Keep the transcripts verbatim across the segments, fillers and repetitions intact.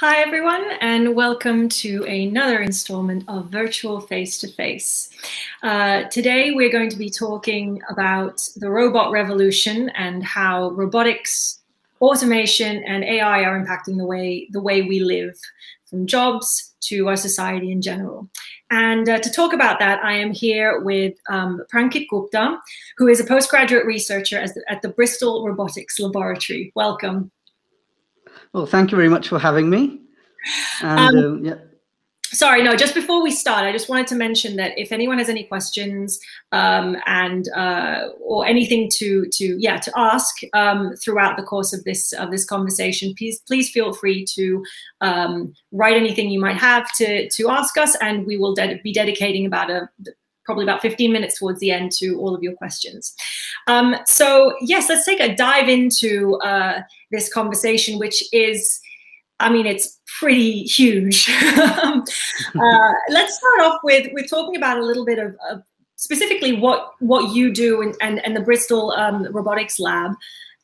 Hi everyone, and welcome to another installment of Virtual Face-to-Face. Uh, today we're going to be talking about the robot revolution and how robotics, automation, and A I are impacting the way, the way we live, from jobs to our society in general. And uh, to talk about that, I am here with um, Prankit Gupta, who is a postgraduate researcher at the, at the Bristol Robotics Laboratory. Welcome. Well, thank you very much for having me. And, um, uh, yeah. Sorry, no, just before we start, I just wanted to mention that if anyone has any questions um, and uh, or anything to to yeah to ask um, throughout the course of this of this conversation, please please feel free to um, write anything you might have to to ask us, and we will de be dedicating about a. probably about fifteen minutes towards the end to all of your questions. Um, so yes, let's take a dive into uh, this conversation, which is, I mean, it's pretty huge. uh, let's start off with, with talking about a little bit of, of specifically what, what you do and, and, and the Bristol um, Robotics Lab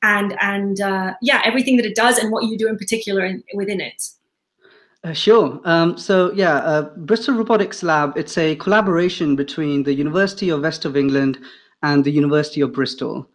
and, and uh, yeah, everything that it does and what you do in particular in, within it. Uh, sure. Um, so yeah, uh, Bristol Robotics Lab, it's a collaboration between the University of West of England and the University of Bristol.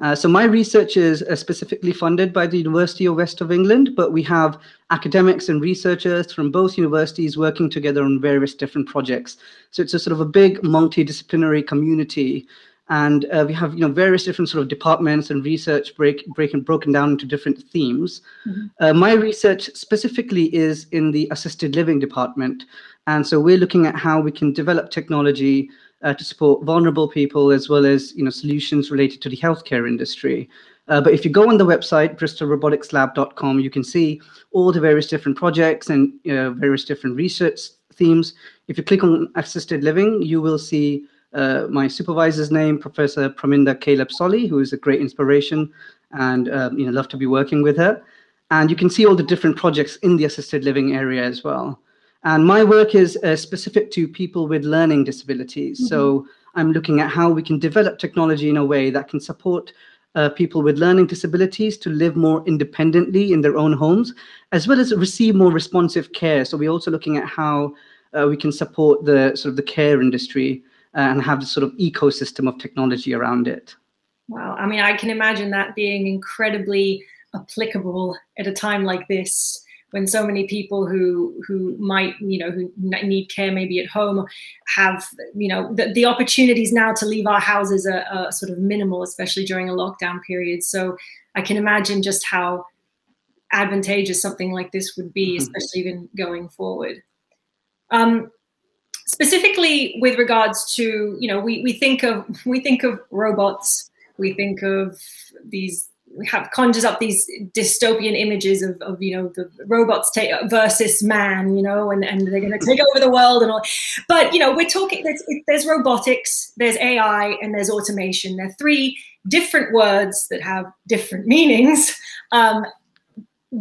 Uh, so my research is uh, specifically funded by the University of West of England, but we have academics and researchers from both universities working together on various different projects. So it's a sort of a big multidisciplinary community. And uh, we have, you know, various different sort of departments and research break, break and broken down into different themes. Mm-hmm. uh, my research specifically is in the assisted living department. And so we're looking at how we can develop technology uh, to support vulnerable people, as well as, you know, solutions related to the healthcare industry. Uh, but if you go on the website, bristol robotics lab dot com, you can see all the various different projects and, you know, various different research themes. If you click on assisted living, you will see Uh, my supervisor's name, Professor Praminda Caleb Solly, who is a great inspiration, and um, you know, love to be working with her. And you can see all the different projects in the assisted living area as well. And my work is uh, specific to people with learning disabilities. Mm-hmm. So I'm looking at how we can develop technology in a way that can support uh, people with learning disabilities to live more independently in their own homes, as well as receive more responsive care. So we're also looking at how uh, we can support the sort of the care industry and have this sort of ecosystem of technology around it. Wow, I mean, I can imagine that being incredibly applicable at a time like this, when so many people who who might, you know, who need care maybe at home have, you know, the, the opportunities now to leave our houses are, are sort of minimal, especially during a lockdown period. So I can imagine just how advantageous something like this would be, mm-hmm. especially even going forward. Um, Specifically with regards to, you know, we, we think of we think of robots, we think of these, we have conjures up these dystopian images of, of you know, the robots take versus man, you know, and, and they're going to take over the world and all. But, you know, we're talking, there's, there's robotics, there's A I, and there's automation. They're three different words that have different meanings. Um,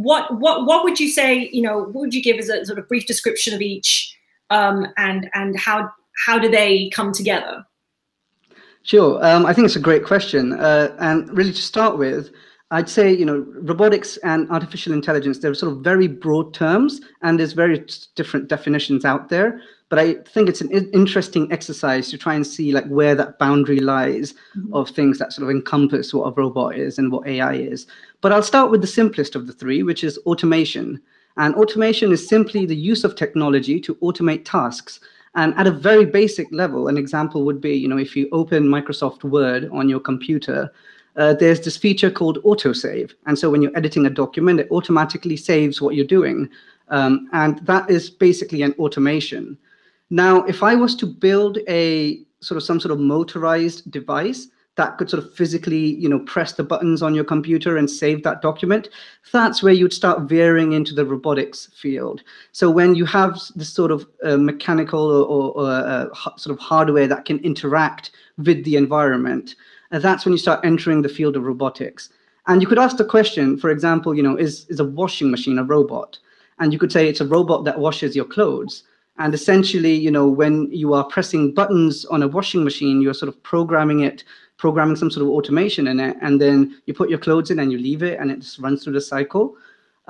what, what, what would you say, you know, what would you give as a sort of brief description of each? Um, and and how how do they come together? Sure, um, I think it's a great question. Uh, and really, to start with, I'd say, you know, robotics and artificial intelligence, they're sort of very broad terms, and there's very different definitions out there. But I think it's an interesting exercise to try and see like where that boundary lies, mm-hmm. of things that sort of encompass what a robot is and what A I is. But I'll start with the simplest of the three, which is automation. And automation is simply the use of technology to automate tasks. And at a very basic level, an example would be, you know, if you open Microsoft Word on your computer, uh, there's this feature called autosave. And so when you're editing a document, it automatically saves what you're doing. Um, and that is basically an automation. Now, if I was to build a sort of some sort of motorized device that could sort of physically, you know, press the buttons on your computer and save that document, that's where you'd start veering into the robotics field. So when you have this sort of uh, mechanical or, or, or uh, sort of hardware that can interact with the environment, uh, that's when you start entering the field of robotics. And you could ask the question, for example, you know, is, is a washing machine a robot? And you could say it's a robot that washes your clothes. And essentially, you know, when you are pressing buttons on a washing machine, you're sort of programming it, programming some sort of automation in it, and then you put your clothes in and you leave it, and it just runs through the cycle,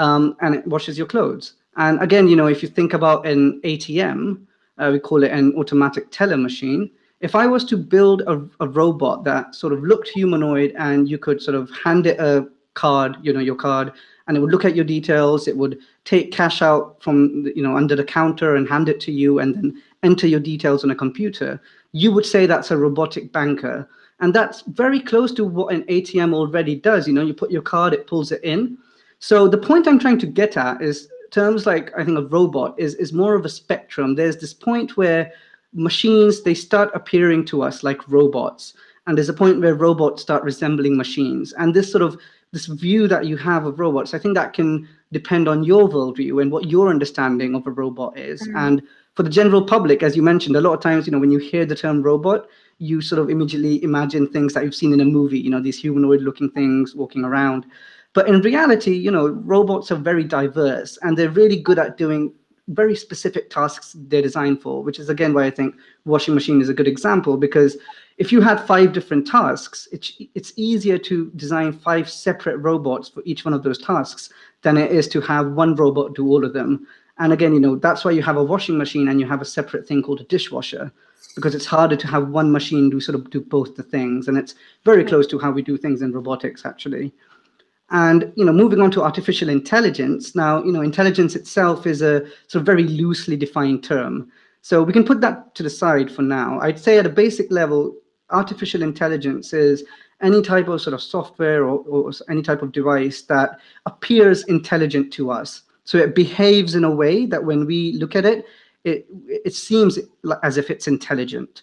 um, and it washes your clothes. And again, you know, if you think about an A T M, uh, we call it an automatic teller machine. If I was to build a, a robot that sort of looked humanoid and you could sort of hand it a card, you know, your card, and it would look at your details, it would take cash out from, you know, under the counter and hand it to you and then enter your details on a computer, you would say that's a robotic banker. And that's very close to what an A T M already does. You know, you put your card, it pulls it in. So the point I'm trying to get at is terms like, I think, a robot is, is more of a spectrum. There's this point where machines, they start appearing to us like robots. And there's a point where robots start resembling machines. And this sort of, this view that you have of robots, I think that can depend on your worldview and what your understanding of a robot is. Mm-hmm. And for the general public, as you mentioned, a lot of times, you know, when you hear the term robot, you sort of immediately imagine things that you've seen in a movie, you know, these humanoid looking things walking around. But in reality, you know, robots are very diverse and they're really good at doing very specific tasks they're designed for, which is, again, why I think washing machine is a good example, because if you had five different tasks, it's, it's easier to design five separate robots for each one of those tasks than it is to have one robot do all of them. And again, you know, that's why you have a washing machine and you have a separate thing called a dishwasher, because it's harder to have one machine do sort of do both the things. And it's very close to how we do things in robotics, actually. And, you know, moving on to artificial intelligence. Now, you know, intelligence itself is a sort of very loosely defined term. So we can put that to the side for now. I'd say at a basic level, artificial intelligence is any type of sort of software or, or any type of device that appears intelligent to us. So it behaves in a way that when we look at it, it, it seems as if it's intelligent.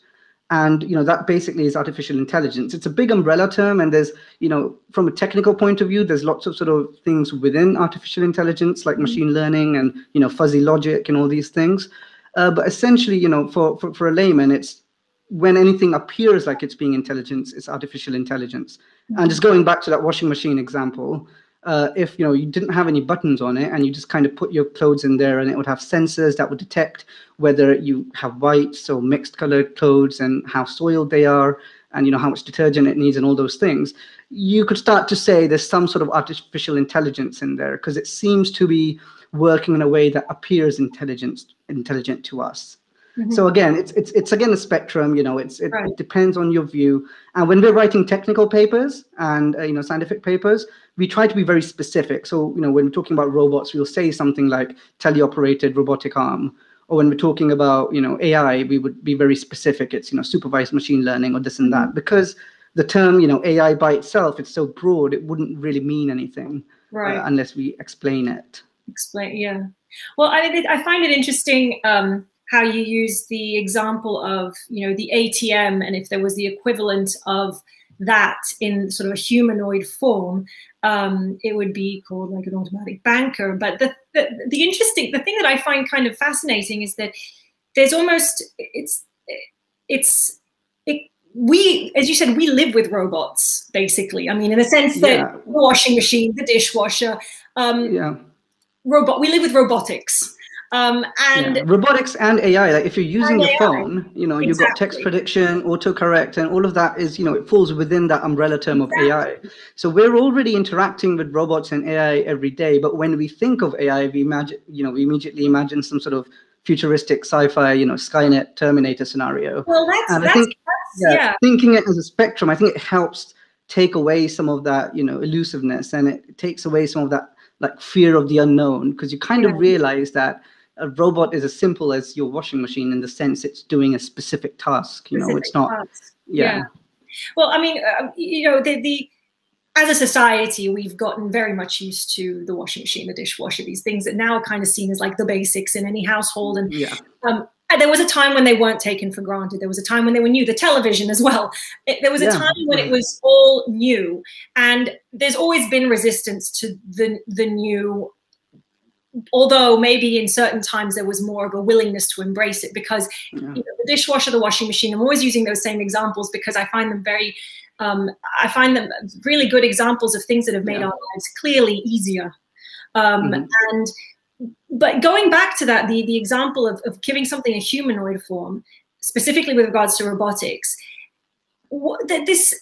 And, you know, that basically is artificial intelligence. It's a big umbrella term, and there's, you know, from a technical point of view, there's lots of sort of things within artificial intelligence, like machine learning and, you know, fuzzy logic and all these things. Uh, but essentially, you know, for, for, for a layman, it's when anything appears like it's being intelligent, it's artificial intelligence. And just going back to that washing machine example, uh, if, you know, you didn't have any buttons on it and you just kind of put your clothes in there, and it would have sensors that would detect whether you have whites or mixed colored clothes and how soiled they are and, you know, how much detergent it needs and all those things, you could start to say there's some sort of artificial intelligence in there because it seems to be working in a way that appears intelligent, intelligent to us. Mm-hmm. So again, it's, it's, it's again a spectrum, you know, it's, it, right. It depends on your view. And when we're writing technical papers and, uh, you know, scientific papers, we try to be very specific. So, you know, when we're talking about robots, we'll say something like teleoperated robotic arm. Or when we're talking about, you know, A I, we would be very specific. It's, you know, supervised machine learning or this and that, because the term, you know, A I by itself, it's so broad, it wouldn't really mean anything, right, uh, unless we explain it. Explain, yeah. Well, I, I find it interesting, um, how you use the example of, you know, the A T M, and if there was the equivalent of that in sort of a humanoid form, um, it would be called like an automatic banker. But the, the, the interesting, the thing that I find kind of fascinating is that there's almost, it's, it's, it, we, as you said, we live with robots, basically. I mean, in the sense that yeah. the washing machine, the dishwasher, um, yeah. robot, we live with robotics. Um, and yeah. robotics and A I, like if you're using the phone, you know, exactly. You've got text prediction, autocorrect, and all of that is, you know, it falls within that umbrella term exactly. of A I. So we're already interacting with robots and A I every day. But when we think of A I, we imagine, you know, we immediately imagine some sort of futuristic sci-fi, you know, Skynet, Terminator scenario. Well, that's, and that's, I think, that's yeah, yeah. Thinking it as a spectrum, I think it helps take away some of that, you know, elusiveness, and it takes away some of that like fear of the unknown, because you kind yeah. of realize that a robot is as simple as your washing machine in the sense it's doing a specific task. You know, specific it's not. Yeah. yeah. Well, I mean, uh, you know, the, the as a society, we've gotten very much used to the washing machine, the dishwasher, these things that now are kind of seen as like the basics in any household. And yeah. um, and there was a time when they weren't taken for granted. There was a time when they were new. The television as well. It, there was yeah. a time when it was all new, and there's always been resistance to the the new. Although maybe in certain times there was more of a willingness to embrace it, because yeah. you know, the dishwasher, the washing machine, I'm always using those same examples because I find them very, um, I find them really good examples of things that have made yeah. our lives clearly easier. Um, mm-hmm. And, but going back to that, the, the example of, of giving something a humanoid form, specifically with regards to robotics, what, that this,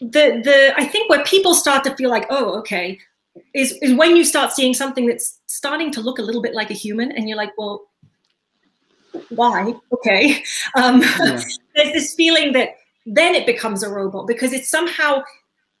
the, the, I think where people start to feel like, oh, okay, is, is when you start seeing something that's starting to look a little bit like a human, and you're like, well, why? Okay. Um, yeah. There's this feeling that then it becomes a robot because it's somehow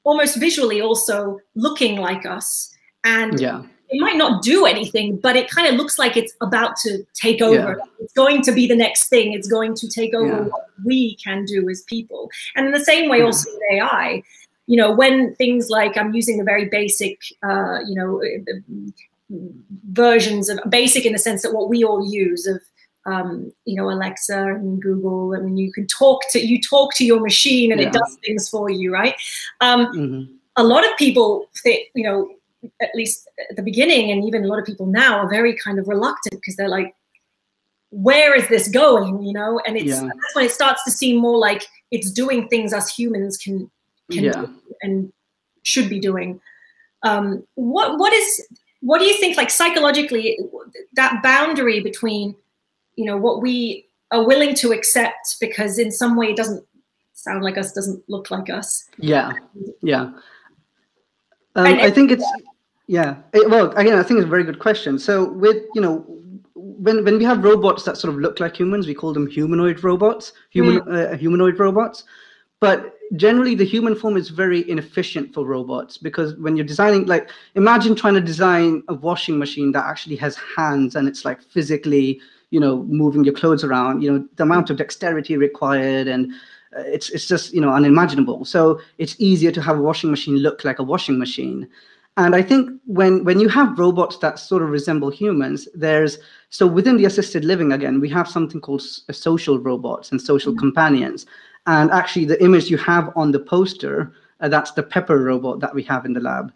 almost visually also looking like us. And yeah. it might not do anything, but it kind of looks like it's about to take over. Yeah. It's going to be the next thing. It's going to take over yeah. what we can do as people. And in the same way yeah. also with A I, you know, when things like, I'm using the very basic, uh, you know, versions of, basic in the sense that what we all use of, Um, you know, Alexa and Google. I mean, you can talk to, you talk to your machine and yeah. it does things for you, right? Um, mm-hmm. A lot of people think, you know, at least at the beginning, and even a lot of people now are very kind of reluctant because they're like, where is this going, you know? And it's yeah. that's when it starts to seem more like it's doing things us humans can, can yeah. do and should be doing. Um, what what is, what do you think, like psychologically, that boundary between, you know, what we are willing to accept because in some way it doesn't sound like us, doesn't look like us. Yeah, yeah. Um, and, I think it's, yeah. It, well, again, I think it's a very good question. So with, you know, when, when we have robots that sort of look like humans, we call them humanoid robots, human mm. uh, humanoid robots. But generally the human form is very inefficient for robots because when you're designing, like, imagine trying to design a washing machine that actually has hands and it's like physically, you know, moving your clothes around, you know, the amount of dexterity required, and uh, it's it's just, you know, unimaginable. So it's easier to have a washing machine look like a washing machine. And I think when when you have robots that sort of resemble humans, there's, so within the assisted living, again, we have something called social robots and social mm-hmm. companions. And actually the image you have on the poster, uh, that's the Pepper robot that we have in the lab.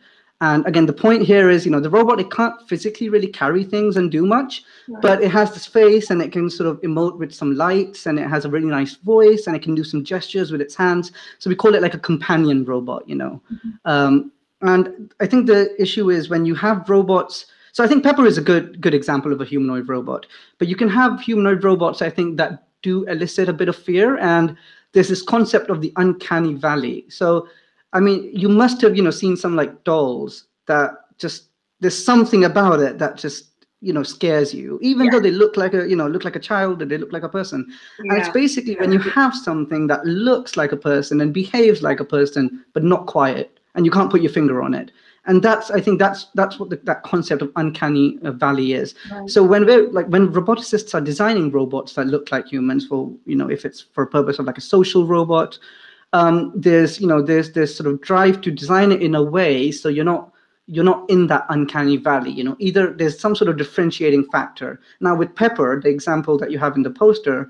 And again, the point here is, you know, the robot, it can't physically really carry things and do much, right. but it has this face and it can sort of emote with some lights and it has a really nice voice and it can do some gestures with its hands. So we call it like a companion robot, you know. Mm-hmm. Um, and I think the issue is when you have robots, so I think Pepper is a good, good example of a humanoid robot, but you can have humanoid robots, I think, that do elicit a bit of fear. And there's this concept of the uncanny valley. So I mean, you must have, you know, seen some like dolls that just, there's something about it that just, you know, scares you, even yeah. though they look like a, you know, look like a child and they look like a person. Yeah. And it's basically yeah. when you have something that looks like a person and behaves like a person, but not quite, and you can't put your finger on it. And that's, I think that's, that's what the, that concept of uncanny valley is. Right. So when we're like, when roboticists are designing robots that look like humans for, you know, if it's for a purpose of like a social robot, Um, there's, you know, there's this sort of drive to design it in a way so you're not, you're not in that uncanny valley, you know, either there's some sort of differentiating factor. Now with Pepper, the example that you have in the poster,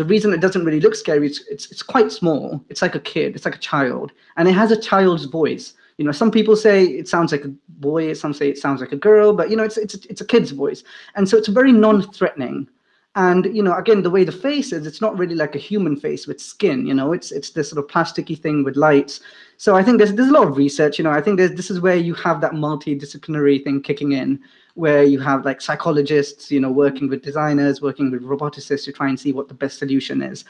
the reason it doesn't really look scary, it's, it's, it's quite small. It's like a kid, it's like a child, and it has a child's voice. You know, some people say it sounds like a boy, some say it sounds like a girl, but you know, it's, it's, it's a kid's voice. And so it's very non-threatening. And, you know, again, the way the face is, it's not really like a human face with skin, you know, it's it's this sort of plasticky thing with lights. So I think there's, there's a lot of research, you know, I think there's, this is where you have that multidisciplinary thing kicking in, where you have like psychologists, you know, working with designers, working with roboticists to try and see what the best solution is.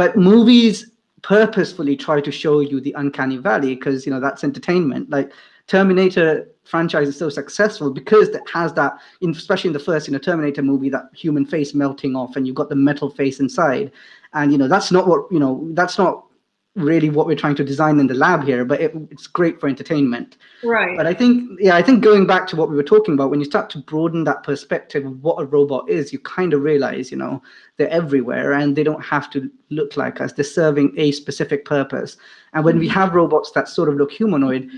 But movies purposefully try to show you the uncanny valley because, you know, that's entertainment. Like Terminator franchise is so successful because it has that, in, especially in the first, you know, Terminator movie, that human face melting off and you've got the metal face inside. And, you know, that's not what, you know, that's not really what we're trying to design in the lab here, but it, it's great for entertainment. Right. But I think, yeah, I think going back to what we were talking about, when you start to broaden that perspective of what a robot is, you kind of realize, you know, they're everywhere and they don't have to look like us. They're serving a specific purpose. And when we have robots that sort of look humanoid,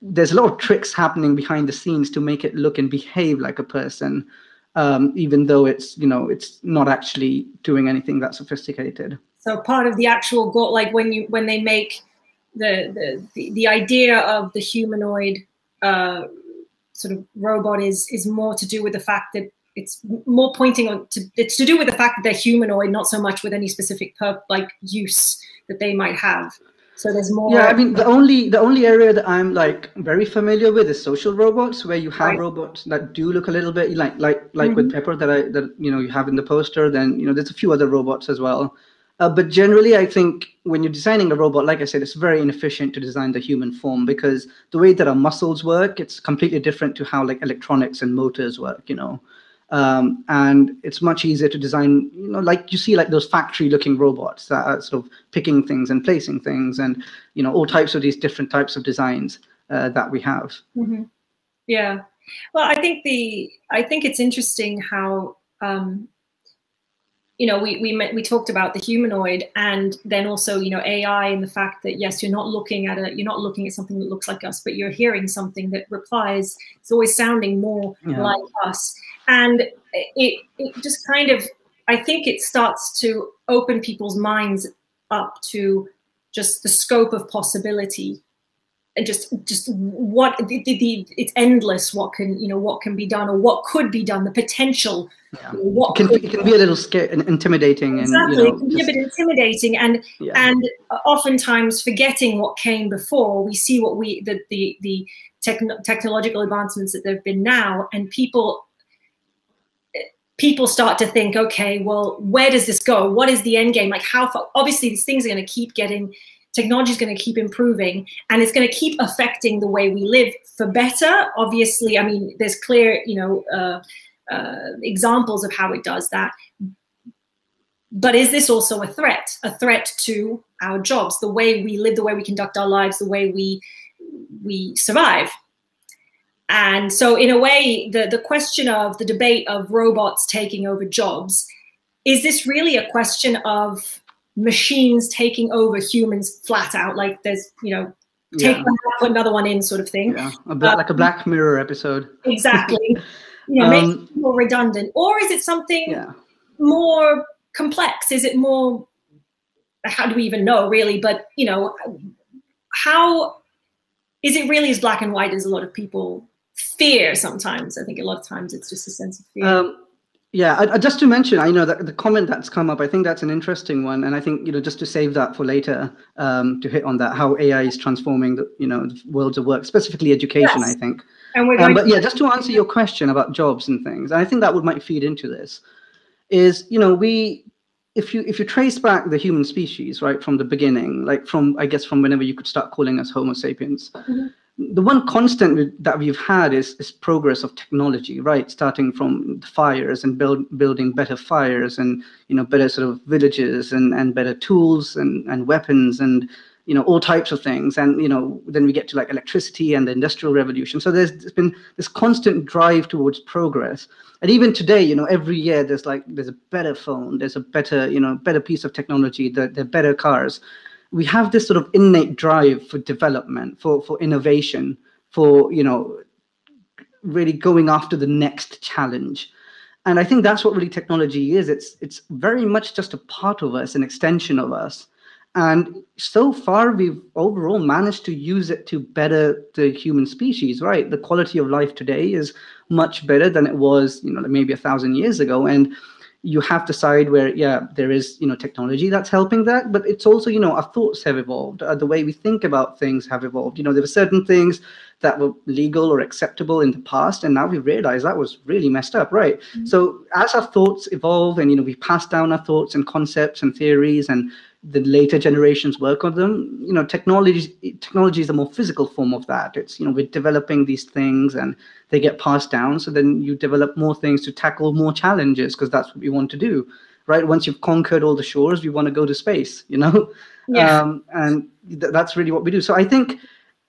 there's a lot of tricks happening behind the scenes to make it look and behave like a person, um, even though it's, you know, it's not actually doing anything that sophisticated. So part of the actual goal, like when you, when they make the, the, the, the idea of the humanoid uh, sort of robot is, is more to do with the fact that it's more pointing on to, it's to do with the fact that they're humanoid, not so much with any specific perp, like use that they might have. So there's more. Yeah, I mean, the only the only area that I'm like very familiar with is social robots, where you have right. robots that do look a little bit like like like mm-hmm. with Pepper that I that you know you have in the poster. Then you know there's a few other robots as well, Uh, but generally, I think when you're designing a robot, like I said, it's very inefficient to design the human form, because the way that our muscles work, it's completely different to how like electronics and motors work, you know. Um, and it's much easier to design, you know, like you see like those factory looking robots that are sort of picking things and placing things and, you know, all types of these different types of designs uh, that we have. Mm-hmm. Yeah. Well, I think the, I think it's interesting how, um, you know, we, we, met, we talked about the humanoid and then also, you know, A I and the fact that, yes, you're not looking at a, you're not looking at something that looks like us, but you're hearing something that replies, it's always sounding more yeah. like us. And it, it just kind of, I think it starts to open people's minds up to just the scope of possibility and just, just what the, the, it's endless. What can, you know, what can be done or what could be done, the potential. Yeah. What it can, it can be a little scary and intimidating. Exactly. And, you know, it can be a bit intimidating and, yeah. and oftentimes forgetting what came before. We see what we, the, the, the techno technological advancements that there've been now, and people, people start to think, okay, well, where does this go? What is the end game? Like how far, obviously these things are going to keep getting, technology is going to keep improving and it's going to keep affecting the way we live for better. Obviously, I mean, there's clear, you know, uh, uh, examples of how it does that. But is this also a threat, a threat to our jobs, the way we live, the way we conduct our lives, the way we, we survive? And so in a way, the, the question of the debate of robots taking over jobs, is this really a question of machines taking over humans flat out? Like there's, you know, take yeah. one out, put another one in sort of thing. Yeah, a black, um, like a Black Mirror episode. Exactly. You know, um, making it more redundant. Or is it something yeah. more complex? Is it more, how do we even know really? But, you know, how is it really as black and white as a lot of people fear sometimes? I think a lot of times it's just a sense of fear. Um, yeah, I, I, just to mention, I know that the comment that's come up, I think that's an interesting one. And I think, you know, just to save that for later, um, to hit on that, how A I is transforming the, you know, the worlds of work, specifically education, yes. I think. And we're going um, but yeah, just to answer your question about jobs and things, and I think that would might feed into this, is, you know, we, if you if you trace back the human species, right, from the beginning, like from, I guess, from whenever you could start calling us Homo sapiens, mm-hmm. the one constant that we've had is, is progress of technology, right? Starting from the fires and build, building better fires and, you know, better sort of villages and, and better tools and, and weapons and, you know, all types of things. And, you know, then we get to like electricity and the Industrial Revolution. So there's, there's been this constant drive towards progress. And even today, you know, every year there's like, there's a better phone, there's a better, you know, better piece of technology, the, the better cars. We have this sort of innate drive for development, for for innovation, for, you know, really going after the next challenge. And I think that's what really technology is. It's it's very much just a part of us, an extension of us. And so far, we've overall managed to use it to better the human species, right? The quality of life today is much better than it was, you know, maybe a thousand years ago. And you have the side where, yeah, there is, you know, technology that's helping that, but it's also, you know, our thoughts have evolved. Uh, the way we think about things have evolved. You know, there were certain things that were legal or acceptable in the past, and now we realize that was really messed up, right? Mm-hmm. So as our thoughts evolve and, you know, we pass down our thoughts and concepts and theories and the later generations work on them, you know, technology, technology is a more physical form of that. It's, you know, we're developing these things and they get passed down. So then you develop more things to tackle more challenges because that's what we want to do, right? Once you've conquered all the shores, we want to go to space, you know? Yeah. Um, and th that's really what we do. So I think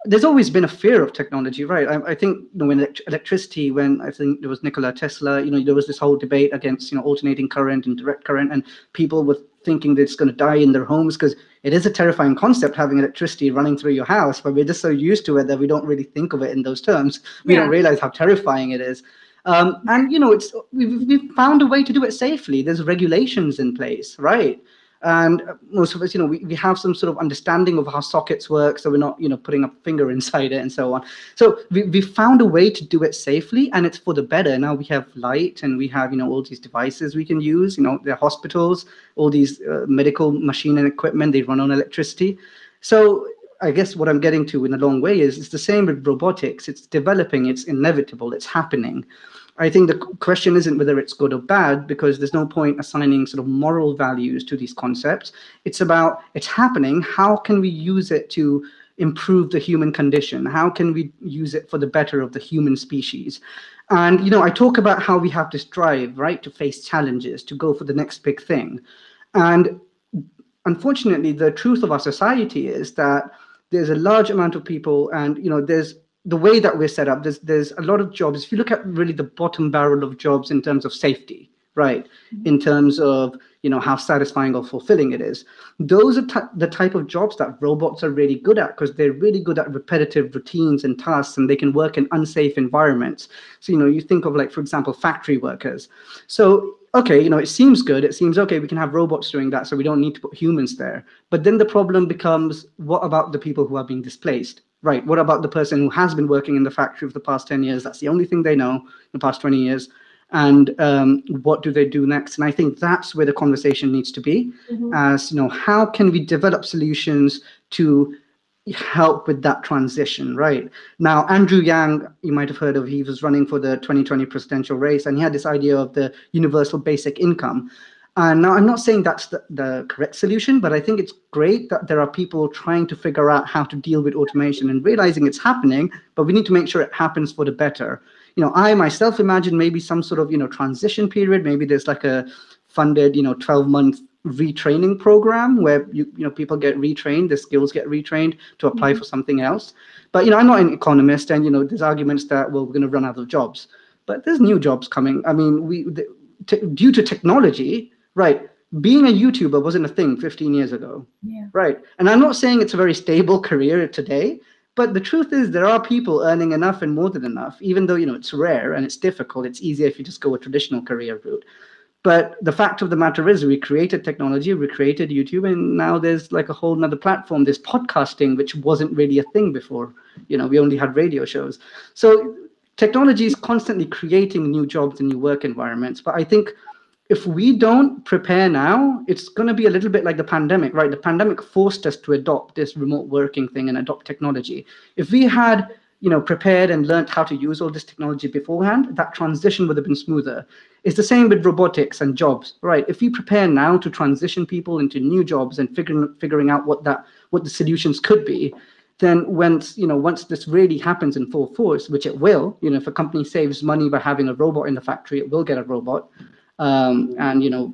there's always been a fear of technology, right? I, I think, you know, when elect electricity, when I think there was Nikola Tesla, you know, there was this whole debate against, you know, alternating current and direct current, and people with thinking that it's going to die in their homes because it is a terrifying concept having electricity running through your house, but we're just so used to it that we don't really think of it in those terms. We yeah. don't realize how terrifying it is. Um, and, you know, it's we've, we've found a way to do it safely. There's regulations in place, right? And most of us, you know, we, we have some sort of understanding of how sockets work, so we're not, you know, putting a finger inside it and so on. So we, we found a way to do it safely, and it's for the better. Now we have light and we have, you know, all these devices we can use, you know, the hospitals, all these uh, medical machine and equipment, they run on electricity. So I guess what I'm getting to in a long way is it's the same with robotics. It's developing, it's inevitable, it's happening. I think the question isn't whether it's good or bad, because there's no point assigning sort of moral values to these concepts. It's about, it's happening, how can we use it to improve the human condition? How can we use it for the better of the human species? And, you know, I talk about how we have to strive, right, to face challenges, to go for the next big thing. And unfortunately, the truth of our society is that there's a large amount of people, and, you know, there's the way that we're set up, there's, there's a lot of jobs. If you look at really the bottom barrel of jobs in terms of safety, right, mm-hmm. in terms of, you know, how satisfying or fulfilling it is, those are the type of jobs that robots are really good at, because they're really good at repetitive routines and tasks, and they can work in unsafe environments. So, you know, you think of, like, for example, factory workers. So, okay, you know, it seems good. It seems, okay, we can have robots doing that, so we don't need to put humans there. But then the problem becomes, what about the people who are being displaced? Right, what about the person who has been working in the factory for the past ten years? That's the only thing they know, the past twenty years. And um, what do they do next? And I think that's where the conversation needs to be, mm-hmm. as, you know, how can we develop solutions to help with that transition, right? Now, Andrew Yang, you might have heard of, he was running for the twenty twenty presidential race, and he had this idea of the universal basic income. And now, I'm not saying that's the, the correct solution, but I think it's great that there are people trying to figure out how to deal with automation and realizing it's happening, but we need to make sure it happens for the better. You know, I myself imagine maybe some sort of, you know, transition period. Maybe there's like a funded, you know, twelve month retraining program where, you, you know, people get retrained, their skills get retrained to apply mm-hmm. for something else. But, you know, I'm not an economist, and, you know, there's arguments that, well, we're going to run out of jobs, but there's new jobs coming. I mean, we due to technology, right, being a YouTuber wasn't a thing fifteen years ago, yeah. right? And I'm not saying it's a very stable career today, but the truth is there are people earning enough and more than enough, even though, you know, it's rare and it's difficult. It's easier if you just go a traditional career route. But the fact of the matter is we created technology, we created YouTube, and now there's like a whole nother platform. There's podcasting, which wasn't really a thing before. You know, we only had radio shows. So technology is constantly creating new jobs and new work environments, but I think if we don't prepare now, it's going to be a little bit like the pandemic, right? The pandemic forced us to adopt this remote working thing and adopt technology. If we had, you know, prepared and learned how to use all this technology beforehand, that transition would have been smoother. It's the same with robotics and jobs, right? If we prepare now to transition people into new jobs and figuring figuring out what that what the solutions could be, then once, you know, once this really happens in full force, which it will, you know, if a company saves money by having a robot in the factory, it will get a robot. Um, and, you know,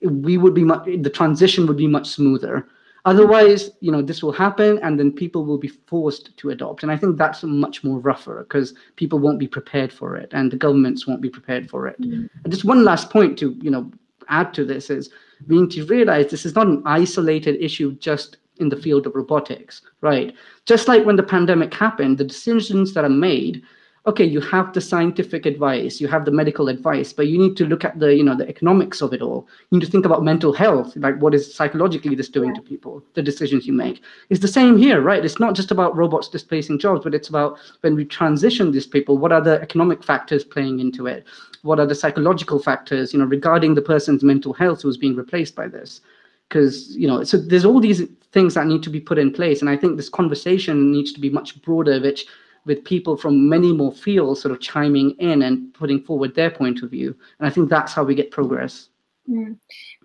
we would be much, the transition would be much smoother. Otherwise, you know, this will happen and then people will be forced to adopt. And I think that's much more rougher because people won't be prepared for it and the governments won't be prepared for it. Mm-hmm. And just one last point to, you know, add to this is we need to realize this is not an isolated issue just in the field of robotics, right? Just like when the pandemic happened, the decisions that are made, okay, you have the scientific advice, you have the medical advice, but you need to look at the, you know, the economics of it all. You need to think about mental health, like what is psychologically this doing to people, the decisions you make. It's the same here, right? It's not just about robots displacing jobs, but it's about when we transition these people, what are the economic factors playing into it? What are the psychological factors, you know, regarding the person's mental health who is being replaced by this? Because, you know, so there's all these things that need to be put in place. And I think this conversation needs to be much broader, which with people from many more fields sort of chiming in and putting forward their point of view. And I think that's how we get progress. Mm.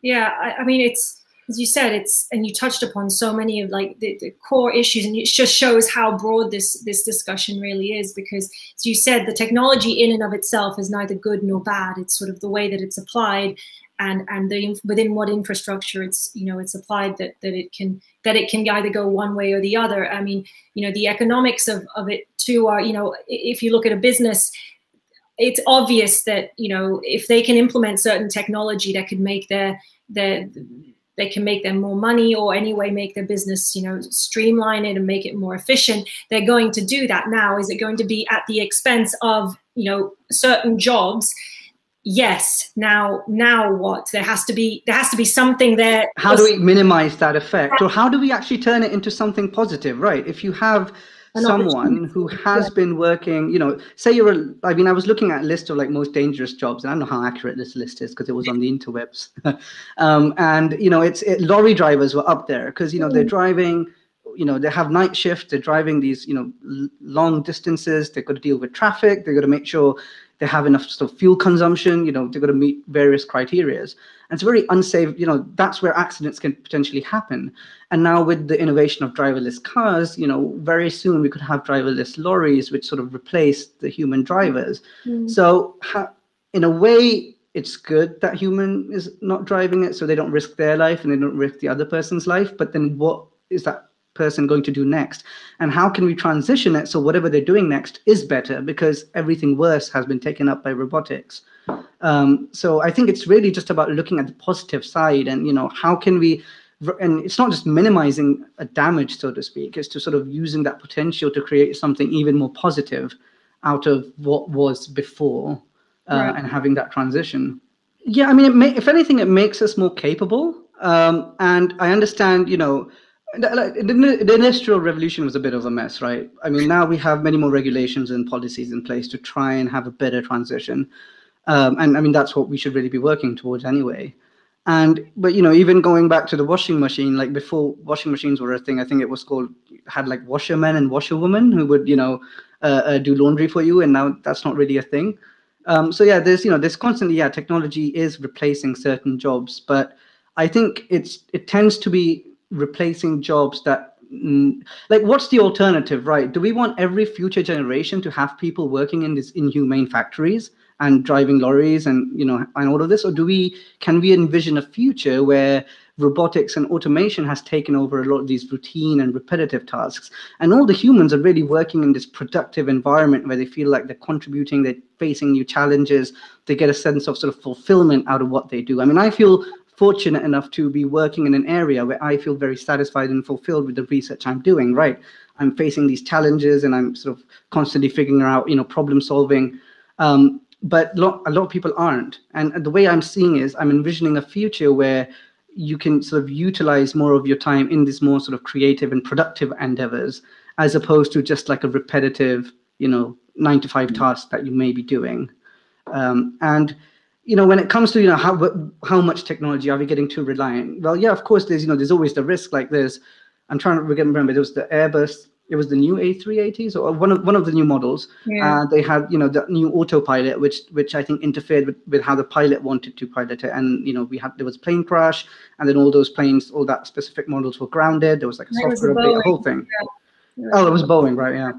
Yeah, I, I mean, it's, as you said, it's, and you touched upon so many of like the, the core issues, and it just shows how broad this, this discussion really is, because as you said, the technology in and of itself is neither good nor bad. It's sort of the way that it's applied and, and the, within what infrastructure it's, you know, it's applied that, that it can, that it can either go one way or the other. I mean, you know, the economics of, of it too are, you know, if you look at a business, it's obvious that, you know, if they can implement certain technology that could make their, their, they can make them more money or anyway make their business, you know, streamline it and make it more efficient, they're going to do that now. Is it going to be at the expense of, you know, certain jobs? Yes. Now, now what? There has to be, there has to be something there. How do we minimize that effect? Or how do we actually turn it into something positive, right? If you have someone who has yeah. been working, you know, say you're, a, I mean, I was looking at a list of like most dangerous jobs, and I don't know how accurate this list is because it was on the interwebs. um, and, you know, it's, it, lorry drivers were up there because, you know, they're driving you know, they have night shift, they're driving these, you know, long distances, they've got to deal with traffic, they've got to make sure they have enough sort of fuel consumption, you know, they've got to meet various criterias. And it's very unsafe, you know, that's where accidents can potentially happen. And now with the innovation of driverless cars, you know, very soon we could have driverless lorries, which sort of replace the human drivers. Mm. So ha in a way, it's good that human is not driving it, so they don't risk their life and they don't risk the other person's life. But then what is that person going to do next, and how can we transition it so whatever they're doing next is better, because everything worse has been taken up by robotics. Um, so I think it's really just about looking at the positive side, and you know, how can we, and it's not just minimizing a damage, so to speak, it's to sort of using that potential to create something even more positive out of what was before, uh, right. and having that transition. Yeah, I mean, it may, if anything, it makes us more capable. Um, and I understand, you know, the Industrial Revolution was a bit of a mess, right? I mean, now we have many more regulations and policies in place to try and have a better transition. Um, and I mean, that's what we should really be working towards anyway. And, but, you know, even going back to the washing machine, like before washing machines were a thing, I think it was called, had like washermen and washerwomen who would, you know, uh, uh, do laundry for you. And now that's not really a thing. Um, so yeah, there's, you know, there's constantly, yeah, technology is replacing certain jobs, but I think it's, it tends to be replacing jobs that, like, what's the alternative, right? Do we want every future generation to have people working in these inhumane factories and driving lorries and, you know, and all of this? Or do we, can we envision a future where robotics and automation has taken over a lot of these routine and repetitive tasks, and all the humans are really working in this productive environment where they feel like they're contributing, they're facing new challenges, they get a sense of sort of fulfillment out of what they do? I mean, I feel fortunate enough to be working in an area where I feel very satisfied and fulfilled with the research I'm doing, right? I'm facing these challenges and I'm sort of constantly figuring out, you know, problem solving. Um, but lot, a lot of people aren't. And the way I'm seeing is I'm envisioning a future where you can sort of utilize more of your time in these more sort of creative and productive endeavors, as opposed to just like a repetitive, you know, nine to five task that you may be doing. Um, and you know, when it comes to, you know, how, how much technology are we getting too reliant? Well, yeah, of course, there's, you know, there's always the risk like this. I'm trying to remember, there was the Airbus, it was the new A three eighty s or one of, one of the new models. Yeah. Uh, they had, you know, the new autopilot, which, which I think interfered with, with how the pilot wanted to pilot it. And, you know, we had, there was a plane crash, and then all those planes, all that specific models were grounded. There was like a it software update, a whole thing. Yeah. Oh, it was Boeing, right, yeah.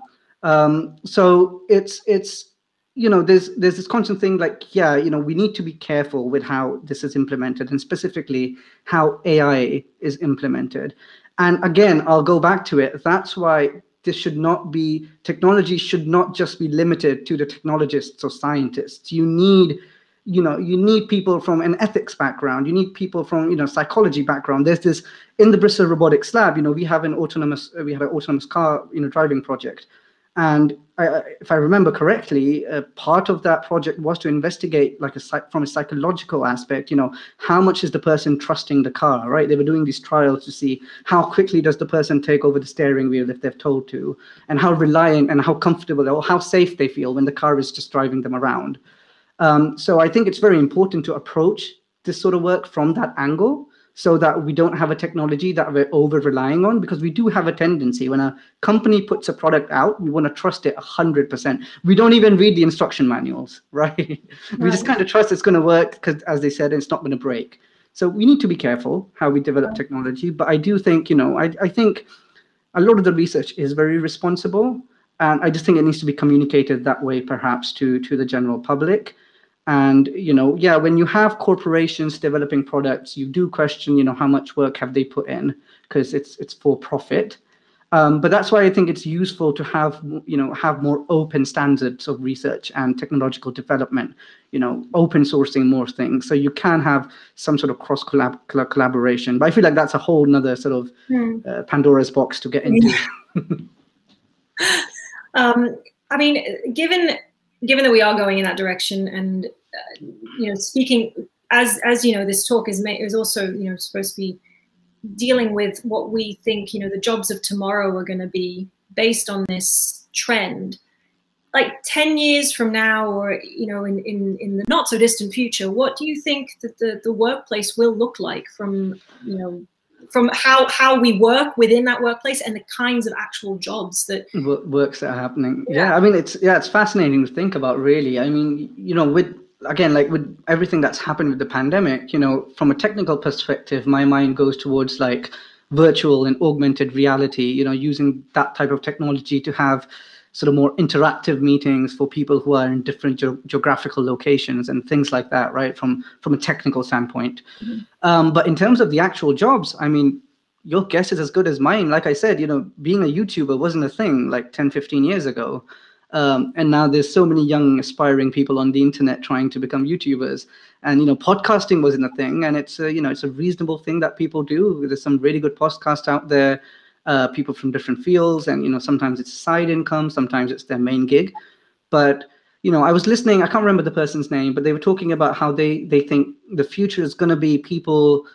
Um, so it's, it's, you know, there's there's this constant thing like, yeah, you know, we need to be careful with how this is implemented, and specifically how A I is implemented. And again, I'll go back to it. That's why this should not be, technology should not just be limited to the technologists or scientists. You need, you know, you need people from an ethics background. You need people from, you know, psychology background. There's this, in the Bristol Robotics Lab, you know, we have an autonomous, we have an autonomous car, you know, driving project. And I, if I remember correctly, uh, part of that project was to investigate, like, a from a psychological aspect, you know, how much is the person trusting the car, right? They were doing these trials to see how quickly does the person take over the steering wheel if they're told to, and how reliant and how comfortable or how safe they feel when the car is just driving them around. Um, so I think it's very important to approach this sort of work from that angle, so that we don't have a technology that we're over-relying on, because we do have a tendency, when a company puts a product out, we want to trust it one hundred percent. We don't even read the instruction manuals, right? Right. We just kind of trust it's going to work because, as they said, it's not going to break. So we need to be careful how we develop technology. But I do think, you know, I, I think a lot of the research is very responsible. And I just think it needs to be communicated that way, perhaps, to, to the general public. And, you know, yeah, when you have corporations developing products, you do question, you know, how much work have they put in, because it's it's for profit. Um, but that's why I think it's useful to have, you know, have more open standards of research and technological development, you know, open sourcing more things. So you can have some sort of cross collab collaboration. But I feel like that's a whole nother sort of mm. uh, Pandora's box to get into. um, I mean, given... Given that we are going in that direction, and uh, you know, speaking as as you know, this talk is made, is also, you know, supposed to be dealing with what we think, you know, the jobs of tomorrow are going to be based on this trend. Like ten years from now, or you know, in in in the not so distant future, what do you think that the the workplace will look like from, you know, from how how we work within that workplace and the kinds of actual jobs that w- works that are happening. Yeah. yeah, I mean, it's yeah, it's fascinating to think about, really. I mean, you know, with again, like with everything that's happened with the pandemic, you know, from a technical perspective, my mind goes towards like virtual and augmented reality, you know, using that type of technology to have sort of more interactive meetings for people who are in different ge- geographical locations and things like that, right, from from a technical standpoint. Mm-hmm. Um, but in terms of the actual jobs, I mean, your guess is as good as mine. Like I said, you know, being a YouTuber wasn't a thing like ten, fifteen years ago. Um, and now there's so many young aspiring people on the internet trying to become YouTubers, and, you know, podcasting wasn't a thing. And it's a, you know, it's a reasonable thing that people do. There's some really good podcasts out there, uh, people from different fields. And, you know, sometimes it's side income, sometimes it's their main gig. But, you know, I was listening, I can't remember the person's name, but they were talking about how they, they think the future is going to be people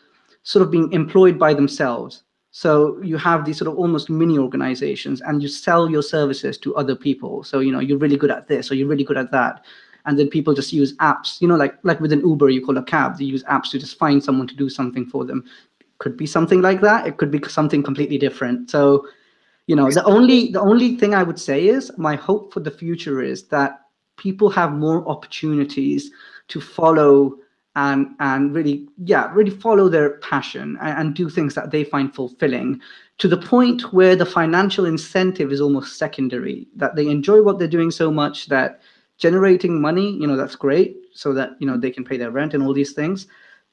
sort of being employed by themselves. So you have these sort of almost mini organizations, and you sell your services to other people. So, you know, you're really good at this, or you're really good at that. And then people just use apps, you know, like like with an Uber, you call a cab, they use apps to just find someone to do something for them. Could be something like that. It could be something completely different. So, you know, the only the only thing I would say is my hope for the future is that people have more opportunities to follow and and really, yeah, really follow their passion and, and do things that they find fulfilling, to the point where the financial incentive is almost secondary, that they enjoy what they're doing so much that generating money, you know, that's great, so that, you know, they can pay their rent and all these things.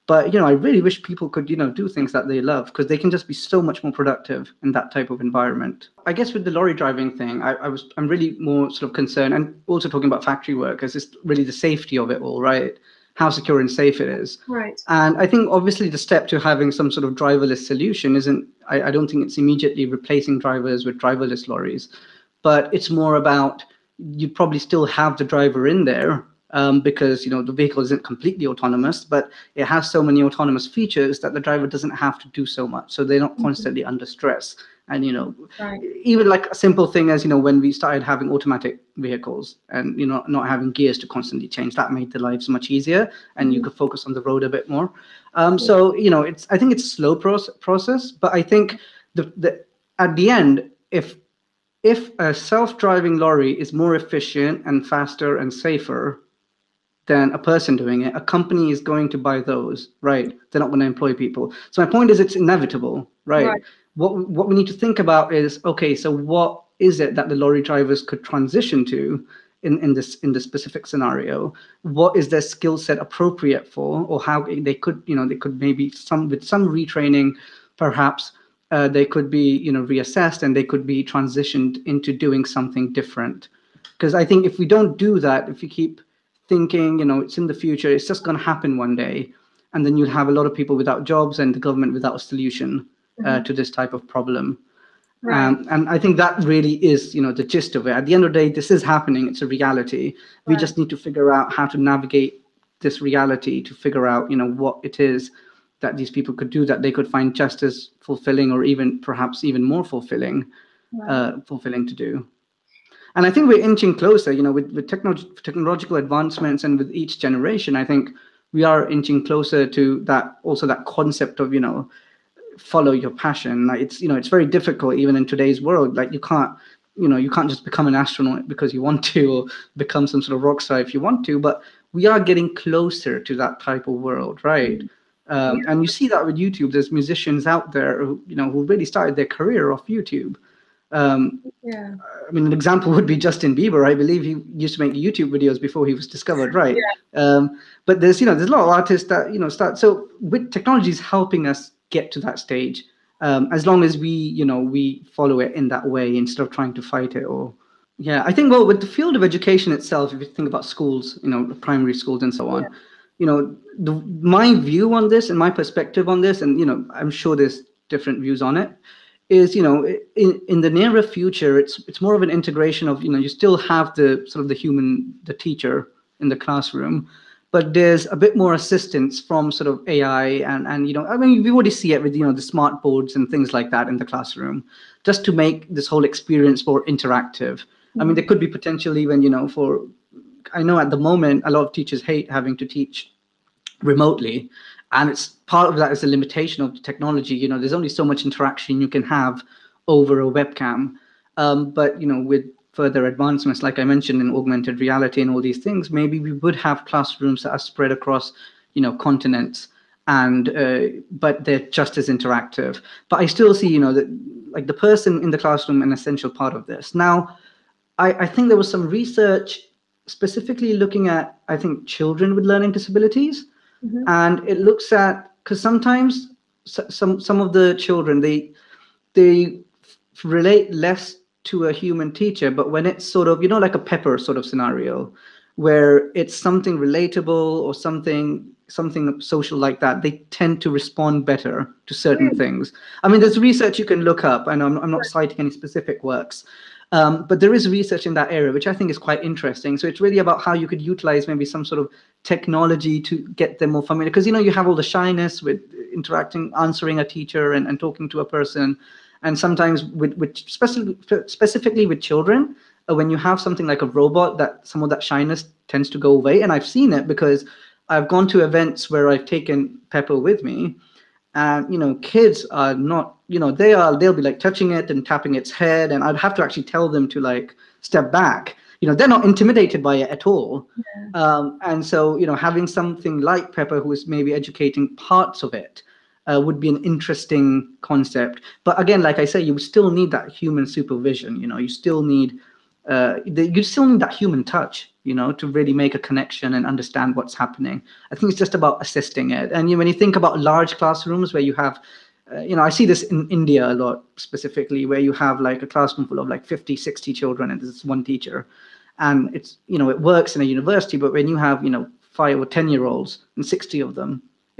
But, you know, I really wish people could, you know, do things that they love, because they can just be so much more productive in that type of environment. I guess with the lorry driving thing, I, I was, I'm really more sort of concerned, and also talking about factory workers, is really the safety of it all, right? How secure and safe it is. Right. And I think obviously the step to having some sort of driverless solution isn't, I, I don't think it's immediately replacing drivers with driverless lorries, but it's more about, you'd probably still have the driver in there, um, because, you know, the vehicle isn't completely autonomous, but it has so many autonomous features that the driver doesn't have to do so much. So they're not mm-hmm. constantly under stress. And, you know, right. even like a simple thing as, you know, when we started having automatic vehicles and, you know, not having gears to constantly change, that made the lives much easier, and mm-hmm. you could focus on the road a bit more. Um, yeah. So, you know, it's, I think it's a slow proce- process, but I think the, the at the end, if if a self-driving lorry is more efficient and faster and safer than a person doing it, a company is going to buy those, right? They're not going to employ people. So my point is it's inevitable, right? right. What what we need to think about is, okay, so what is it that the lorry drivers could transition to in, in this in this specific scenario? What is their skill set appropriate for, or how they could, you know, they could maybe some with some retraining, perhaps uh, they could be, you know, reassessed, and they could be transitioned into doing something different. Because I think if we don't do that, if we keep thinking, you know, it's in the future, it's just going to happen one day, and then you'll have a lot of people without jobs and the government without a solution. Mm-hmm. Uh, to this type of problem. Right. Um, and I think that really is, you know, the gist of it. At the end of the day, this is happening. It's a reality. Right. We just need to figure out how to navigate this reality, to figure out, you know, what it is that these people could do that they could find just as fulfilling, or even perhaps even more fulfilling, right. uh, fulfilling to do. And I think we're inching closer, you know, with, with technolog- technological advancements, and with each generation, I think we are inching closer to that, also that concept of, you know, follow your passion. Like, it's, you know, it's very difficult even in today's world. Like, you can't, you know, you can't just become an astronaut because you want to, or become some sort of rock star if you want to, but we are getting closer to that type of world, right? Um, yeah. And you see that with YouTube. There's musicians out there who, you know, who really started their career off YouTube. Um, yeah. I mean, an example would be Justin Bieber. I believe he used to make YouTube videos before he was discovered, right? Yeah. Um, but there's, you know, there's a lot of artists that, you know, start. So with technology is helping us get to that stage, um, as long as we, you know, we follow it in that way instead of trying to fight it. Or, yeah, I think, well, with the field of education itself, if you think about schools, you know, primary schools and so on, yeah. you know, the, my view on this and my perspective on this, and, you know, I'm sure there's different views on it, is, you know, in, in the nearer future, it's it's more of an integration of, you know, you still have the sort of the human, the teacher in the classroom, but there's a bit more assistance from sort of A I and, and, you know, I mean, we already see it with, you know, the smart boards and things like that in the classroom, just to make this whole experience more interactive. Mm-hmm. I mean, there could be potential even, you know, for, I know at the moment, a lot of teachers hate having to teach remotely. And it's part of that is the limitation of the technology. You know, there's only so much interaction you can have over a webcam. Um, but, you know, with further advancements, like I mentioned, in augmented reality and all these things, maybe we would have classrooms that are spread across, you know, continents, and uh, but they're just as interactive. But I still see, you know, that like the person in the classroom, an essential part of this. Now, I, I think there was some research specifically looking at, I think, children with learning disabilities. Mm-hmm. And it looks at, because sometimes some some of the children, they they relate less to a human teacher, but when it's sort of, you know, like a Pepper sort of scenario, where it's something relatable or something something social like that, they tend to respond better to certain mm. things. I mean, there's research you can look up, and I'm, I'm not citing any specific works, um, but there is research in that area, which I think is quite interesting. So it's really about how you could utilize maybe some sort of technology to get them more familiar, because, you know, you have all the shyness with interacting, answering a teacher and, and talking to a person. And sometimes with, with specifically, specifically with children, uh, when you have something like a robot, that some of that shyness tends to go away. And I've seen it because I've gone to events where I've taken Pepper with me, and, you know, kids are not, you know, they are, they'll be like touching it and tapping its head. And I'd have to actually tell them to like step back. You know, they're not intimidated by it at all. Yeah. Um, and so, you know, having something like Pepper, who is maybe educating parts of it, Uh, would be an interesting concept. But again, like I say, you still need that human supervision. You know, you still need uh, the, you still need that human touch, you know, to really make a connection and understand what's happening. I think it's just about assisting it. And you, when you think about large classrooms where you have, uh, you know, I see this in India a lot specifically, where you have like a classroom full of like fifty, sixty children, and there's one teacher. And it's, you know, it works in a university, but when you have, you know, five or ten year olds and sixty of them,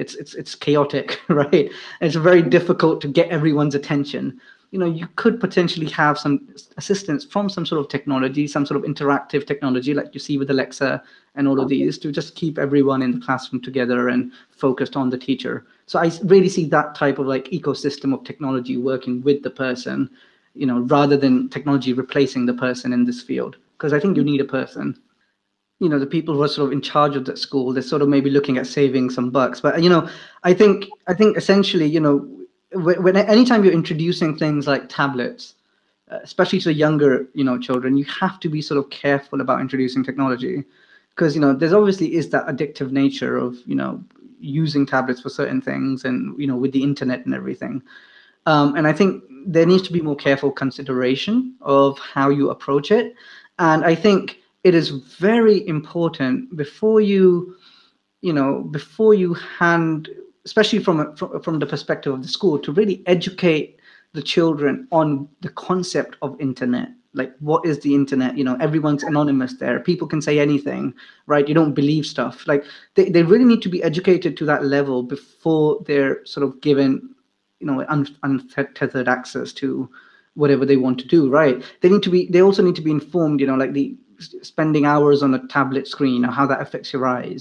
It's, it's, it's chaotic, right? It's very difficult to get everyone's attention. You know, you could potentially have some assistance from some sort of technology, some sort of interactive technology like you see with Alexa and all of these, to just keep everyone in the classroom together and focused on the teacher. So I really see that type of like ecosystem of technology working with the person, you know, rather than technology replacing the person in this field, because I think you need a person. You know, the people who are sort of in charge of that school, they're sort of maybe looking at saving some bucks. But, you know, I think I think essentially, you know, when, when anytime you're introducing things like tablets, especially to the younger, you know, children, you have to be sort of careful about introducing technology, because, you know, there's obviously is that addictive nature of, you know, using tablets for certain things and, you know, with the internet and everything. Um, and I think there needs to be more careful consideration of how you approach it. And I think it is very important before you, you know, before you hand, especially from, a, from from the perspective of the school, to really educate the children on the concept of internet. Like, what is the internet? You know, everyone's anonymous there. People can say anything, right? You don't believe stuff. Like, they, they really need to be educated to that level before they're sort of given, you know, un, untethered access to whatever they want to do, right? They need to be, they also need to be informed, you know, like the, spending hours on a tablet screen, or how that affects your eyes.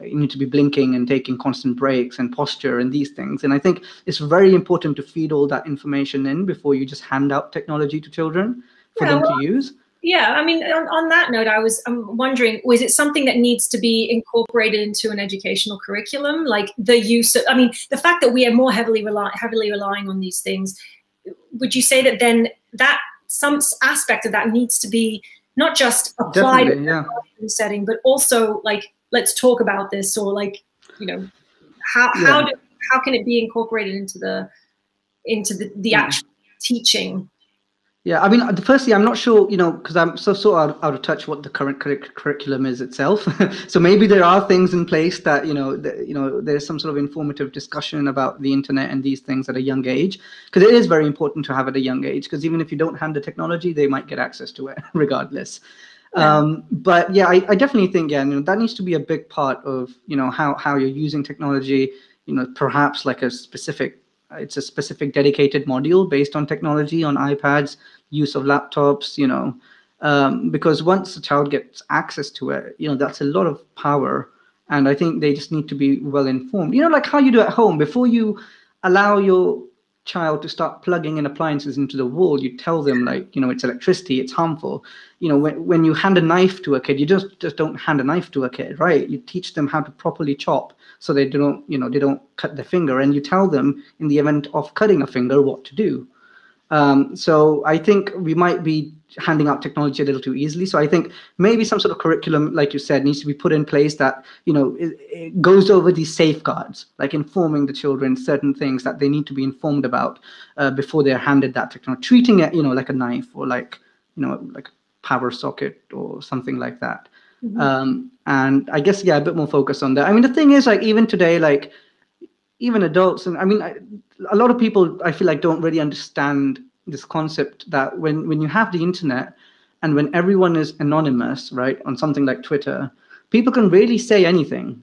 You need to be blinking and taking constant breaks and posture and these things. And I think it's very important to feed all that information in before you just hand out technology to children for yeah, them well, to use. Yeah, I mean, on, on that note, I was I'm wondering, was it something that needs to be incorporated into an educational curriculum? Like the use of, I mean, the fact that we are more heavily, rely, heavily relying on these things, would you say that then that some aspect of that needs to be not just applied in yeah. a setting, but also like, let's talk about this, or like, you know, how yeah. how do, how can it be incorporated into the into the, the yeah. actual teaching? Yeah, I mean, firstly, I'm not sure, you know, because I'm so so out, out of touch what the current curric curriculum is itself. So maybe there are things in place that, you know, that, you know, there's some sort of informative discussion about the internet and these things at a young age, because it is very important to have at a young age, because even if you don't hand the technology, they might get access to it regardless. Yeah. Um, but yeah, I, I definitely think, yeah, you know, that needs to be a big part of, you know, how how you're using technology. You know, perhaps like a specific. It's a specific dedicated module based on technology, on iPads, use of laptops, you know, um, because once the child gets access to it, you know, that's a lot of power. And I think they just need to be well informed, you know, like how you do at home before you allow your child to start plugging in appliances into the wall, you tell them, like, you know, it's electricity, it's harmful. You know, when, when you hand a knife to a kid, you just, just don't hand a knife to a kid, right? You teach them how to properly chop so they don't, you know, they don't cut their finger. And you tell them in the event of cutting a finger what to do. Um, so I think we might be handing out technology a little too easily. So I think maybe some sort of curriculum, like you said, needs to be put in place that, you know, it, it goes over these safeguards, like informing the children certain things that they need to be informed about uh, before they're handed that technology, treating it, you know, like a knife or like, you know, like a power socket or something like that. Mm-hmm. Um, and I guess, yeah, a bit more focus on that. I mean, the thing is, like, even today, like, even adults, and I mean, I, a lot of people, I feel like, don't really understand this concept that when, when you have the internet and when everyone is anonymous, right, on something like Twitter, people can really say anything,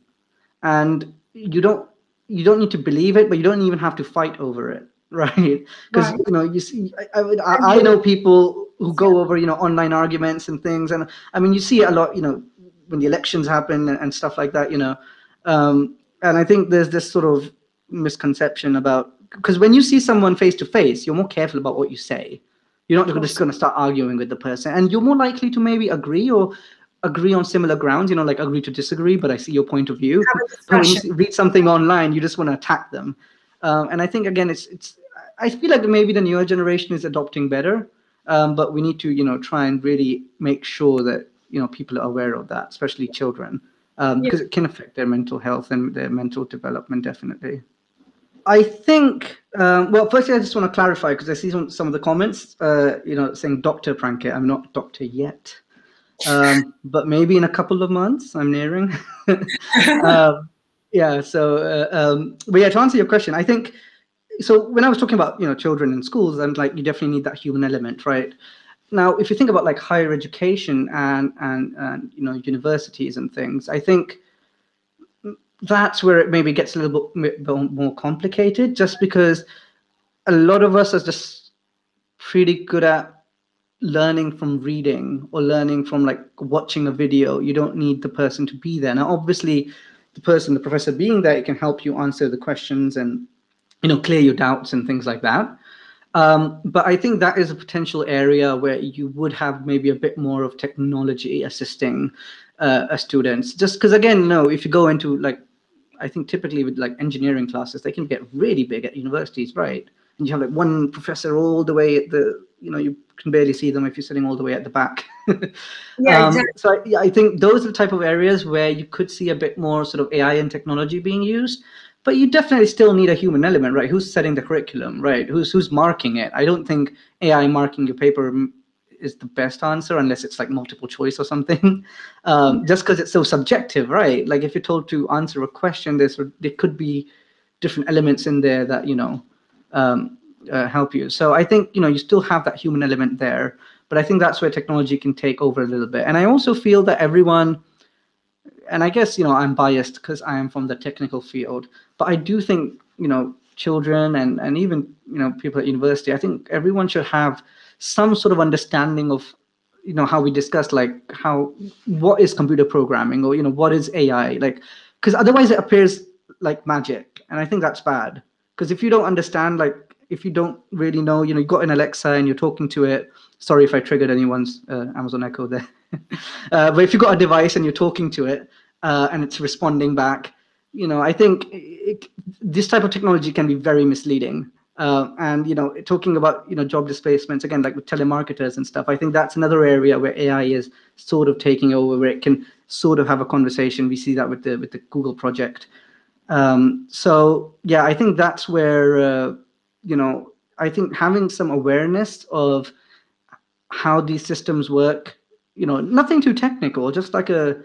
and you don't you don't need to believe it, but you don't even have to fight over it, right? Because right. you know, you see, I, I, I know people who go over, you know, online arguments and things, and I mean, you see a lot, you know, when the elections happen and stuff like that, you know, um, and I think there's this sort of misconception about. Because when you see someone face to face, you're more careful about what you say. You're not just going to start arguing with the person, and you're more likely to maybe agree or agree on similar grounds. You know, like agree to disagree, but I see your point of view. But when you read something online, you just want to attack them. Um, and I think again, it's it's. I feel like maybe the newer generation is adopting better, um, but we need to, you know, try and really make sure that, you know, people are aware of that, especially children, because um, yeah. it can affect their mental health and their mental development, definitely. I think, um, well, firstly, I just want to clarify, because I see some, some of the comments, uh, you know, saying Doctor Prankit. I'm not doctor yet, um, but maybe in a couple of months, I'm nearing. um, yeah, so, uh, um, but yeah, to answer your question, I think, so when I was talking about, you know, children in schools, I'm like, you definitely need that human element, right? Now, if you think about like higher education and, and, and you know, universities and things, I think that's where it maybe gets a little bit more complicated, just because a lot of us are just pretty good at learning from reading or learning from like watching a video. You don't need the person to be there. Now, obviously, the person, the professor being there, it can help you answer the questions and, you know, clear your doubts and things like that. Um, but I think that is a potential area where you would have maybe a bit more of technology assisting uh, a students. Just because, again, no, if you go into like, I think typically with like engineering classes, they can get really big at universities, right? And you have like one professor all the way at the, you know, you can barely see them if you're sitting all the way at the back. Yeah, um, exactly. So I, yeah, I think those are the type of areas where you could see a bit more sort of A I and technology being used, but you definitely still need a human element, right? Who's setting the curriculum, right? Who's, who's marking it? I don't think A I marking your paper is the best answer unless it's like multiple choice or something, um, just because it's so subjective, right? Like if you're told to answer a question, there's, there could be different elements in there that, you know, um, uh, help you. So I think, you know, you still have that human element there, but I think that's where technology can take over a little bit. And I also feel that everyone, and I guess, you know, I'm biased because I am from the technical field, but I do think, you know, children and, and even, you know, people at university, I think everyone should have some sort of understanding of, you know, how we discussed, like how, what is computer programming or, you know, what is A I? Like, because otherwise it appears like magic. And I think that's bad, because if you don't understand, like if you don't really know, you know, you've got an Alexa and you're talking to it. Sorry if I triggered anyone's uh, Amazon Echo there. uh, but if you've got a device and you're talking to it uh, and it's responding back, you know, I think it, this type of technology can be very misleading. Uh, and, you know, talking about, you know, job displacements, again, like with telemarketers and stuff, I think that's another area where A I is sort of taking over, where it can sort of have a conversation. We see that with the with the Google project. Um, so, yeah, I think that's where, uh, you know, I think having some awareness of how these systems work, you know, nothing too technical, just like a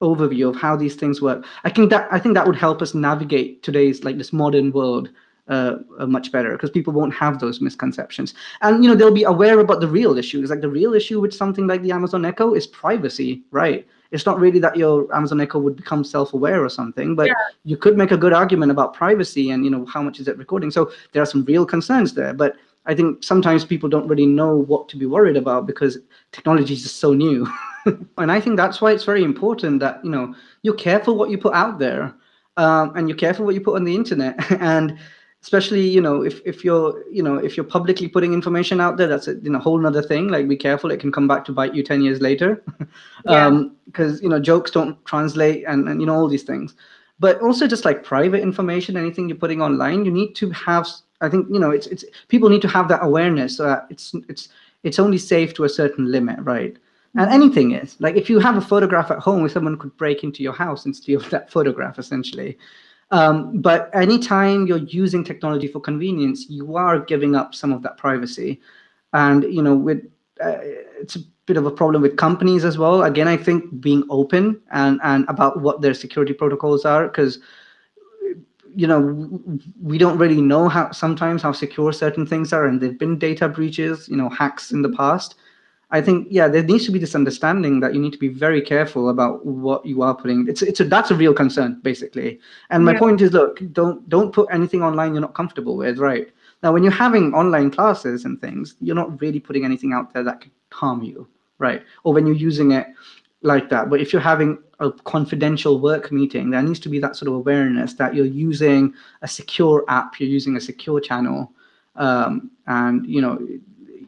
overview of how these things work. I think that I think that would help us navigate today's like this modern world Uh, uh, much better, because people won't have those misconceptions. And, you know, they'll be aware about the real issues. Like the real issue with something like the Amazon Echo is privacy, right? It's not really that your Amazon Echo would become self-aware or something, but yeah. you could make a good argument about privacy and, you know, how much is it recording? So there are some real concerns there, but I think sometimes people don't really know what to be worried about because technology is just so new. And I think that's why it's very important that, you know, you're careful what you put out there, um, and you're careful what you put on the internet. And especially, you know, if, if you're, you know, if you're publicly putting information out there, that's a you know, whole nother thing. Like, be careful, it can come back to bite you ten years later. Yeah. um, cause you know, jokes don't translate and, and, you know, all these things, but also just like private information, anything you're putting online, you need to have, I think, you know, it's, it's, people need to have that awareness so that it's, it's, it's only safe to a certain limit. Right. And anything is, like, if you have a photograph at home, someone could break into your house and steal that photograph essentially. Um, but anytime you're using technology for convenience, you are giving up some of that privacy. And, you know, with, uh, it's a bit of a problem with companies as well. Again, I think being open and, and about what their security protocols are, because, you know, we don't really know how sometimes how secure certain things are. And there've been data breaches, you know, hacks in the past. I think, yeah, there needs to be this understanding that you need to be very careful about what you are putting. It's, it's a, that's a real concern, basically. And my yeah. point is, look, don't don't put anything online you're not comfortable with, right? Now, when you're having online classes and things, you're not really putting anything out there that could harm you, right? Or when you're using it like that. But if you're having a confidential work meeting, there needs to be that sort of awareness that you're using a secure app, you're using a secure channel, um, and, you know,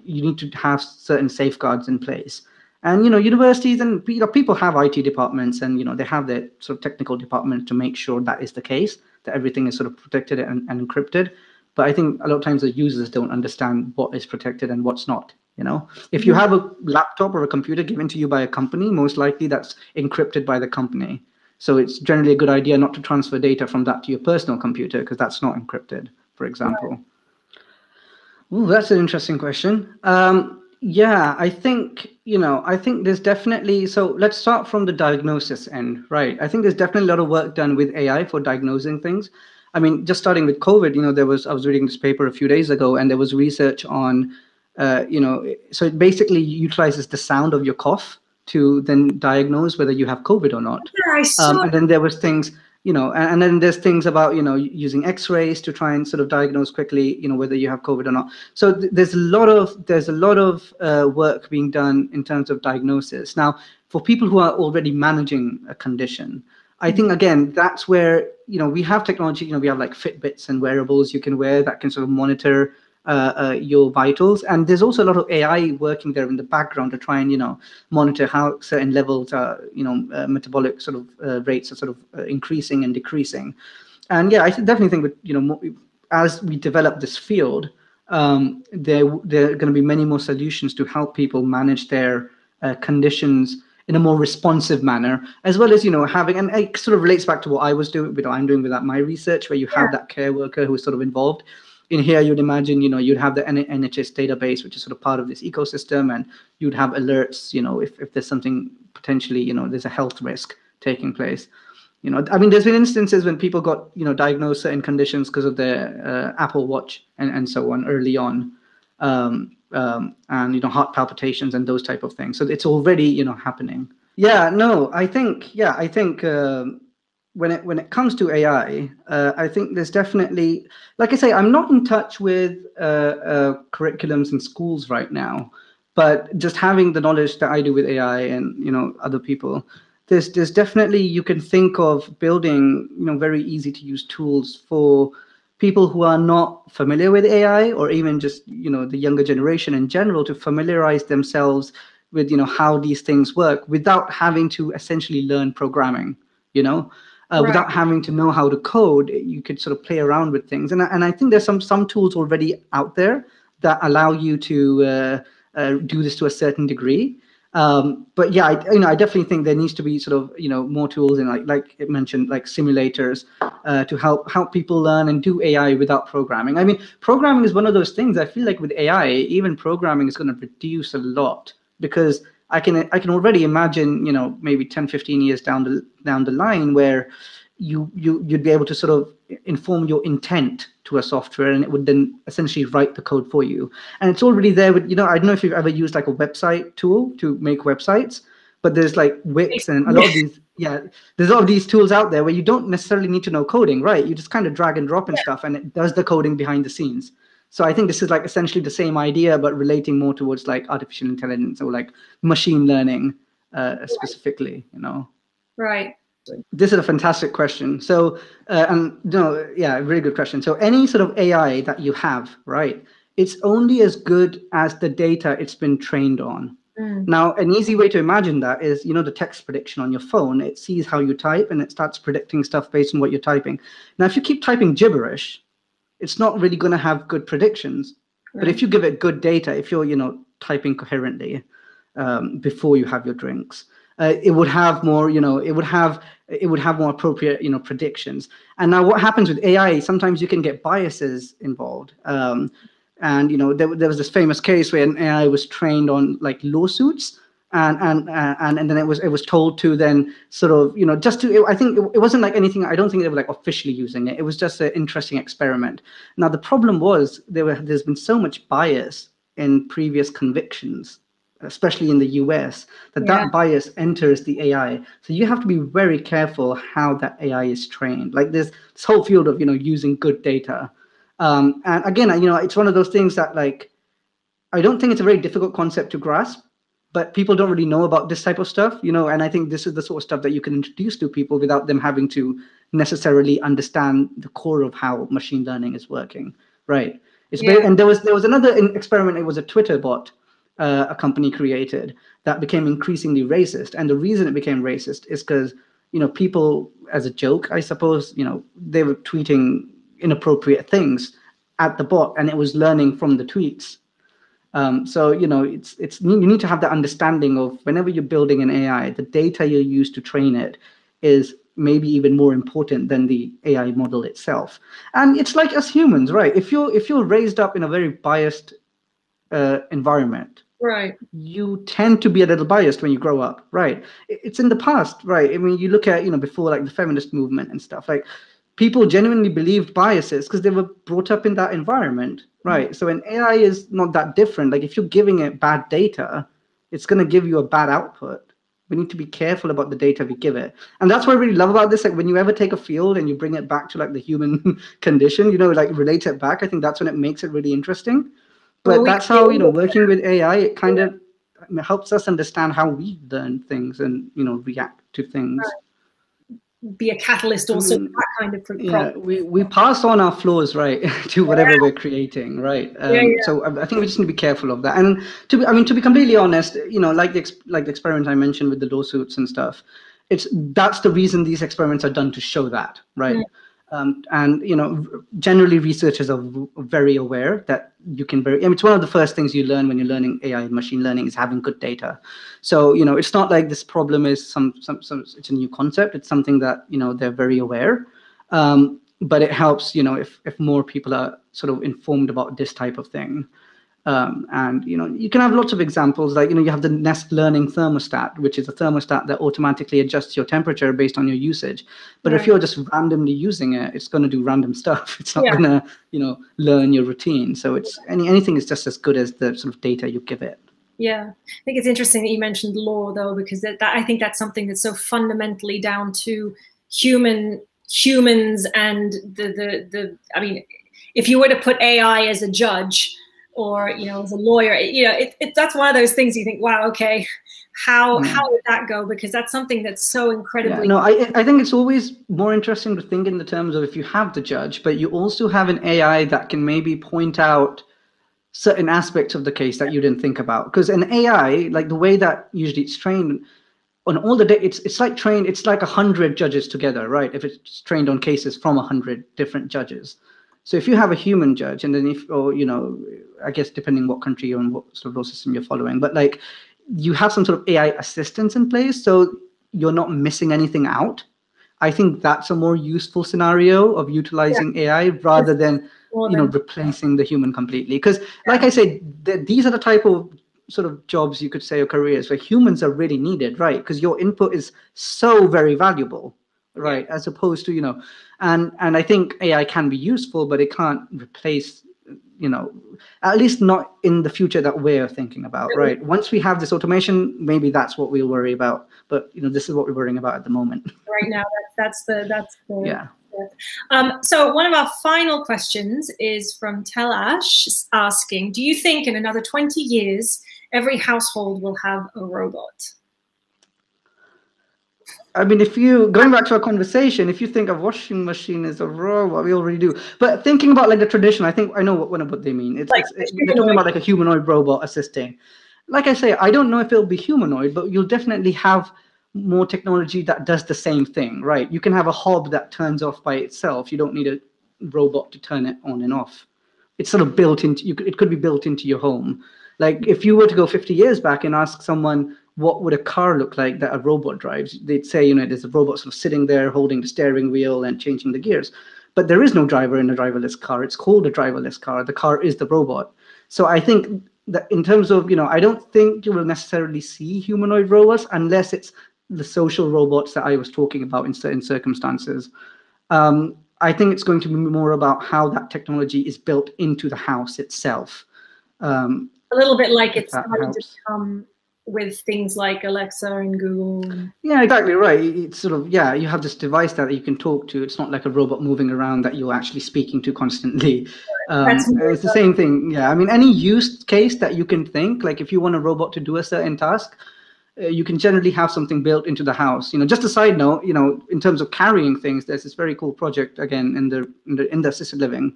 you need to have certain safeguards in place. And, you know, universities and you know, people have I T departments and, you know, they have their sort of technical department to make sure that is the case, that everything is sort of protected and, and encrypted. But I think a lot of times the users don't understand what is protected and what's not, you know. If you have a laptop or a computer given to you by a company, most likely that's encrypted by the company. So it's generally a good idea not to transfer data from that to your personal computer because that's not encrypted, for example. Right. Ooh, that's an interesting question. Um, yeah, I think, you know, I think there's definitely, so let's start from the diagnosis end, right? I think there's definitely a lot of work done with A I for diagnosing things. I mean, just starting with COVID, you know, there was, I was reading this paper a few days ago and there was research on, uh, you know, so it basically utilizes the sound of your cough to then diagnose whether you have COVID or not. Yeah, I saw um, and then there was things, you know, and then there's things about, you know, using x-rays to try and sort of diagnose quickly, you know, whether you have COVID or not. So th there's a lot of, there's a lot of uh, work being done in terms of diagnosis. Now, for people who are already managing a condition, I think, again, that's where, you know, we have technology, you know, we have like Fitbits and wearables you can wear that can sort of monitor uh, uh, your vitals. And there's also a lot of A I working there in the background to try and, you know, monitor how certain levels are, you know, uh, metabolic sort of uh, rates are sort of uh, increasing and decreasing. And yeah, I definitely think that, you know, more, as we develop this field, um, there, there are going to be many more solutions to help people manage their uh, conditions in a more responsive manner, as well as, you know, having, and it sort of relates back to what I was doing, what I'm doing with that, my research, where you have that care worker who is sort of involved. In here, you'd imagine, you know, you'd have the N H S database, which is sort of part of this ecosystem, and you'd have alerts, you know, if, if there's something potentially, you know, there's a health risk taking place. You know, I mean, there's been instances when people got, you know, diagnosed certain conditions because of their uh, Apple Watch and, and so on early on, um, um, and, you know, heart palpitations and those type of things. So it's already, you know, happening. Yeah, no, I think, yeah, I think... Um, When it, when it comes to A I, uh, I think there's definitely, like I say, I'm not in touch with uh, uh, curriculums in schools right now, but just having the knowledge that I do with A I and, you know, other people, there's, there's definitely, you can think of building, you know, very easy to use tools for people who are not familiar with A I or even just, you know, the younger generation in general to familiarize themselves with, you know, how these things work without having to essentially learn programming, you know? Uh, right. Without having to know how to code, you could sort of play around with things. And, and I think there's some, some tools already out there that allow you to uh, uh, do this to a certain degree. Um, but yeah, I, you know, I definitely think there needs to be sort of, you know, more tools and like, like it mentioned, like simulators uh, to help, help people learn and do A I without programming. I mean, programming is one of those things I feel like with A I, even programming is going to reduce a lot because I can I can already imagine, you know, maybe ten, fifteen years down the down the line where you you you'd be able to sort of inform your intent to a software and it would then essentially write the code for you. And it's already there with, you know, I don't know if you've ever used like a website tool to make websites, but there's like Wix and a lot of these yeah, there's a lot of these tools out there where you don't necessarily need to know coding, right? You just kind of drag and drop and stuff and it does the coding behind the scenes. So I think this is like essentially the same idea, but relating more towards like artificial intelligence or like machine learning uh, specifically, you know? Right. This is a fantastic question. So, uh, and no, yeah, really good question. So any sort of A I that you have, right, it's only as good as the data it's been trained on. Mm. Now, an easy way to imagine that is, you know, the text prediction on your phone. It sees how you type and it starts predicting stuff based on what you're typing. Now, if you keep typing gibberish, it's not really going to have good predictions. Right. But if you give it good data, if you're, you know, typing coherently um, before you have your drinks, uh, it would have more, you know, it would have it would have more appropriate, you know, predictions. And now what happens with A I, sometimes you can get biases involved. Um, And, you know, there, there was this famous case where an A I was trained on like lawsuits and and and, and then it was it was told to then sort of, you know, just to, it, I think it, it wasn't like anything. I don't think they were like officially using it. It was just an interesting experiment. Now, the problem was there were there's been so much bias in previous convictions, especially in the U S, that yeah. that bias enters the A I. So you have to be very careful how that A I is trained. Like there's this whole field of, you know, using good data. Um, and again, you know, it's one of those things that, like, I don't think it's a very difficult concept to grasp, but people don't really know about this type of stuff, you know, and I think this is the sort of stuff that you can introduce to people without them having to necessarily understand the core of how machine learning is working, right? It's yeah. very, and there was there was another experiment. It was a Twitter bot uh, a company created that became increasingly racist, and the reason it became racist is because, you know, people, as a joke, I suppose, you know, they were tweeting inappropriate things at the bot, and it was learning from the tweets. Um, so, you know, it's it's you need to have that understanding of whenever you're building an A I, the data you use to train it is maybe even more important than the A I model itself. And it's like us humans, right? If you're if you're raised up in a very biased uh, environment, right, you tend to be a little biased when you grow up, right? It's in the past, right? I mean, you look at, you know, before like the feminist movement and stuff, like, people genuinely believed biases because they were brought up in that environment, right? Mm-hmm. So an A I is not that different. Like if you're giving it bad data, it's going to give you a bad output. We need to be careful about the data we give it. And that's what I really love about this. Like when you ever take a field and you bring it back to like the human condition, you know, like relate it back, I think that's when it makes it really interesting. But well, we that's how, you know, working with A I, it kind yeah. of helps us understand how we learn things and, you know, react to things. Right. Be a catalyst also, I mean, that kind of problem. Yeah, we, we pass on our flaws, right, to whatever yeah. we're creating, right? Um, yeah, yeah. So I think we just need to be careful of that. And to be, I mean, to be completely honest, you know, like the, like the experiment I mentioned with the lawsuits and stuff, it's that's the reason these experiments are done, to show that, right? Yeah. Um, and, you know, generally researchers are very aware that you can very, I mean, it's one of the first things you learn when you're learning A I and machine learning is having good data. So, you know, it's not like this problem is some, some, some it's a new concept. It's something that, you know, they're very aware. Um, but it helps, you know, if, if more people are sort of informed about this type of thing. Um, and, you know, you can have lots of examples, like, you know, you have the Nest Learning Thermostat, which is a thermostat that automatically adjusts your temperature based on your usage. But right. if you're just randomly using it, it's going to do random stuff. It's not yeah. going to, you know, learn your routine. So it's any anything is just as good as the sort of data you give it. Yeah, I think it's interesting that you mentioned law, though, because that, that I think that's something that's so fundamentally down to human humans and the the the. I mean, if you were to put A I as a judge, or, you know, as a lawyer, you know, it, it, that's one of those things you think, wow, okay, how mm. how did that go? Because that's something that's so incredibly... Yeah, no, I, I think it's always more interesting to think in the terms of if you have the judge, but you also have an A I that can maybe point out certain aspects of the case that you didn't think about. Because an A I, like the way that usually it's trained on all the data, it's, it's like trained, it's like one hundred judges together, right? If it's trained on cases from one hundred different judges. So if you have a human judge, and then if, or, you know, I guess depending what country you're in, what sort of law system you're following, but like you have some sort of A I assistance in place, so you're not missing anything out. I think that's a more useful scenario of utilizing yeah. A I rather than, well, you know, replacing the human completely. Because yeah. like I said, th these are the type of sort of jobs you could say or careers where humans are really needed, right? Because your input is so very valuable. Right, as opposed to, you know, and and I think A I can be useful, but it can't replace, you know, at least not in the future that we're thinking about, right? Once we have this automation, maybe that's what we'll worry about. But, you know, this is what we're worrying about at the moment. Right now, that's, that's the, that's the, yeah. Um, so one of our final questions is from Telash asking, do you think in another twenty years, every household will have a robot? I mean, if you, going back to our conversation, if you think a washing machine is a robot, we already do. But thinking about like the tradition, I think I know what, what they mean. It's, like, it's, it's they're talking about like a humanoid robot assisting. Like I say, I don't know if it'll be humanoid, but you'll definitely have more technology that does the same thing, right? You can have a hob that turns off by itself. You don't need a robot to turn it on and off. It's sort of built into, you, it could be built into your home. Like if you were to go fifty years back and ask someone, what would a car look like that a robot drives? They'd say, you know, there's a robot sort of sitting there holding the steering wheel and changing the gears. But there is no driver in a driverless car. It's called a driverless car. The car is the robot. So I think that in terms of, you know, I don't think you will necessarily see humanoid robots unless it's the social robots that I was talking about in certain circumstances. Um, I think it's going to be more about how that technology is built into the house itself. Um, a little bit like it's starting to come with things like Alexa and Google. Yeah, exactly right. It's sort of, yeah, you have this device that you can talk to. It's not like a robot moving around that you're actually speaking to constantly. Um, it's the same thing. Yeah, I mean, any use case that you can think, like if you want a robot to do a certain task, uh, you can generally have something built into the house. You know, just a side note, you know, in terms of carrying things, there's this very cool project, again, in the, in the, in the assisted living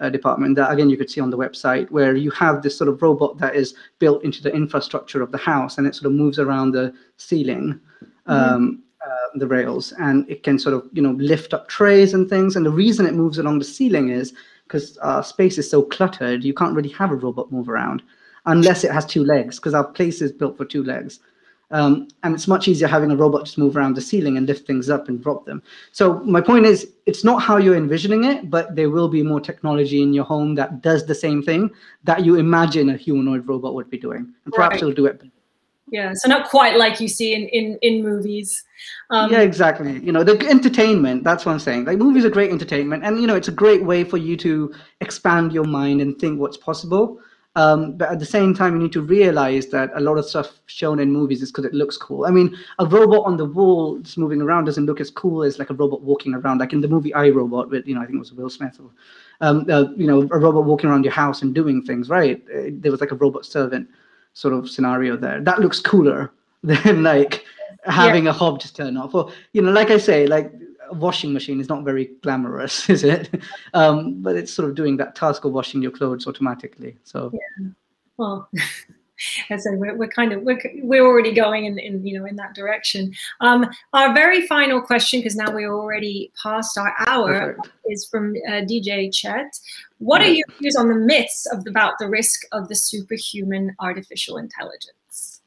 Uh, department that again you could see on the website, where you have this sort of robot that is built into the infrastructure of the house, and it sort of moves around the ceiling, um, mm-hmm. uh, the rails, and it can sort of, you know, lift up trays and things. And the reason it moves along the ceiling is because our space is so cluttered, you can't really have a robot move around unless it has two legs, because our place is built for two legs. Um, and it's much easier having a robot just move around the ceiling and lift things up and drop them. So my point is, it's not how you're envisioning it, but there will be more technology in your home that does the same thing that you imagine a humanoid robot would be doing. And perhaps right. it'll do it. Yeah, so not quite like you see in, in, in movies. Um, yeah, exactly. You know, the entertainment, that's what I'm saying. Like, movies are great entertainment. And, you know, it's a great way for you to expand your mind and think what's possible. Um, but at the same time, you need to realize that a lot of stuff shown in movies is because it looks cool. I mean, a robot on the wall just moving around doesn't look as cool as like a robot walking around, like in the movie iRobot with, you know, I think it was Will Smith, or, um, uh, you know, a robot walking around your house and doing things, right? It, there was like a robot servant sort of scenario there. That looks cooler than like having yeah. a hob just turn off. Or, you know, like I say, like a washing machine is not very glamorous, is it? Um, but it's sort of doing that task of washing your clothes automatically. So, yeah. Well, as I said, we're, we're kind of we're we're already going in, in you know in that direction. Um, our very final question, because now we're already past our hour, Perfect. is from uh, D J Chet. What yeah. are your views on the myths of, about the risk of the superhuman artificial intelligence?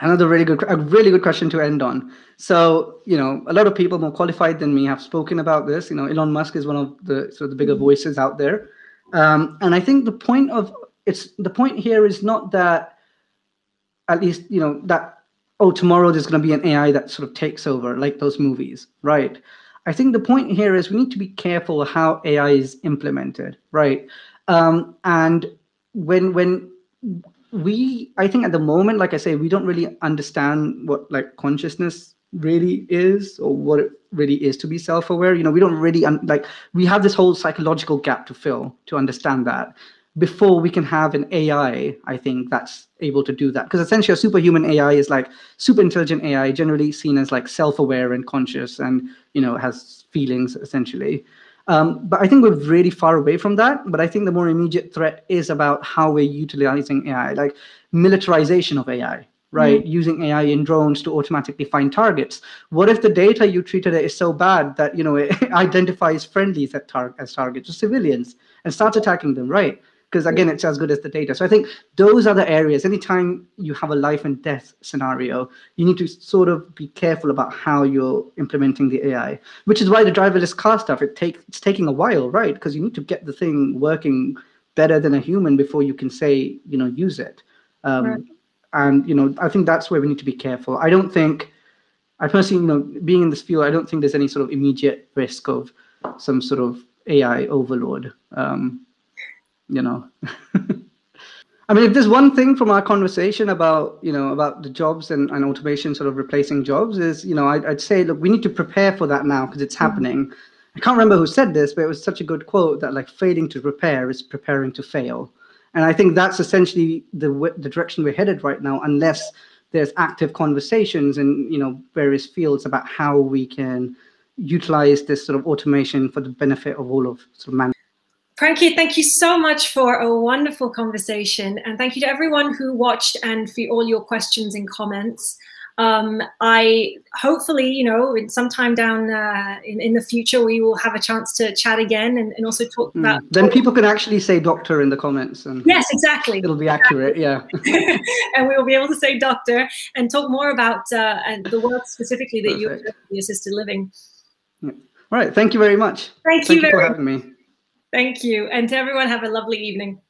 Another really good, a really good question to end on. So, you know, a lot of people more qualified than me have spoken about this. You know, Elon Musk is one of the sort of the bigger voices out there, um, and I think the point of it's the point here is not that, at least you know that oh tomorrow there's going to be an A I that sort of takes over like those movies, right? I think the point here is we need to be careful how A I is implemented, right? Um, and when when we, I think at the moment, like I say, we don't really understand what like consciousness really is, or what it really is to be self-aware. You know, we don't really, un like we have this whole psychological gap to fill to understand that before we can have an A I, I think, that's able to do that. Because essentially a superhuman A I is like super intelligent A I, generally seen as like self-aware and conscious and, you know, has feelings essentially. Um, but I think we're really far away from that. But I think the more immediate threat is about how we're utilizing A I, like militarization of A I, right? Mm-hmm. Using A I in drones to automatically find targets. What if the data you treated it is so bad that, you know, it identifies friendlies at tar as targets or civilians and starts attacking them, right? Because again, it's as good as the data. So I think those are the areas. Anytime you have a life and death scenario, you need to sort of be careful about how you're implementing the A I, which is why the driverless car stuff, it take, it's taking a while, right? Because you need to get the thing working better than a human before you can say, you know, use it. Um, right. And, you know, I think that's where we need to be careful. I don't think, I personally, you know, being in this field, I don't think there's any sort of immediate risk of some sort of A I overload. Um, you know, I mean, if there's one thing from our conversation about, you know, about the jobs and, and automation sort of replacing jobs is, you know, I, I'd say, look, we need to prepare for that now because it's happening. I can't remember who said this, but it was such a good quote that like failing to prepare is preparing to fail. And I think that's essentially the, the direction we're headed right now, unless there's active conversations in, you know, various fields about how we can utilize this sort of automation for the benefit of all of sort of mankind. Prankit, thank you so much for a wonderful conversation, and thank you to everyone who watched and for all your questions and comments. Um, I hopefully, you know, in sometime down uh, in, in the future, we will have a chance to chat again and, and also talk about. Mm. Then people can actually say doctor in the comments. And yes, exactly. It'll be accurate, yeah. And we will be able to say doctor and talk more about uh, and the work specifically that you do in assisted living. Yeah. All right. Thank you very much. Thank, thank you, you very for having me. Thank you. And to everyone, have a lovely evening.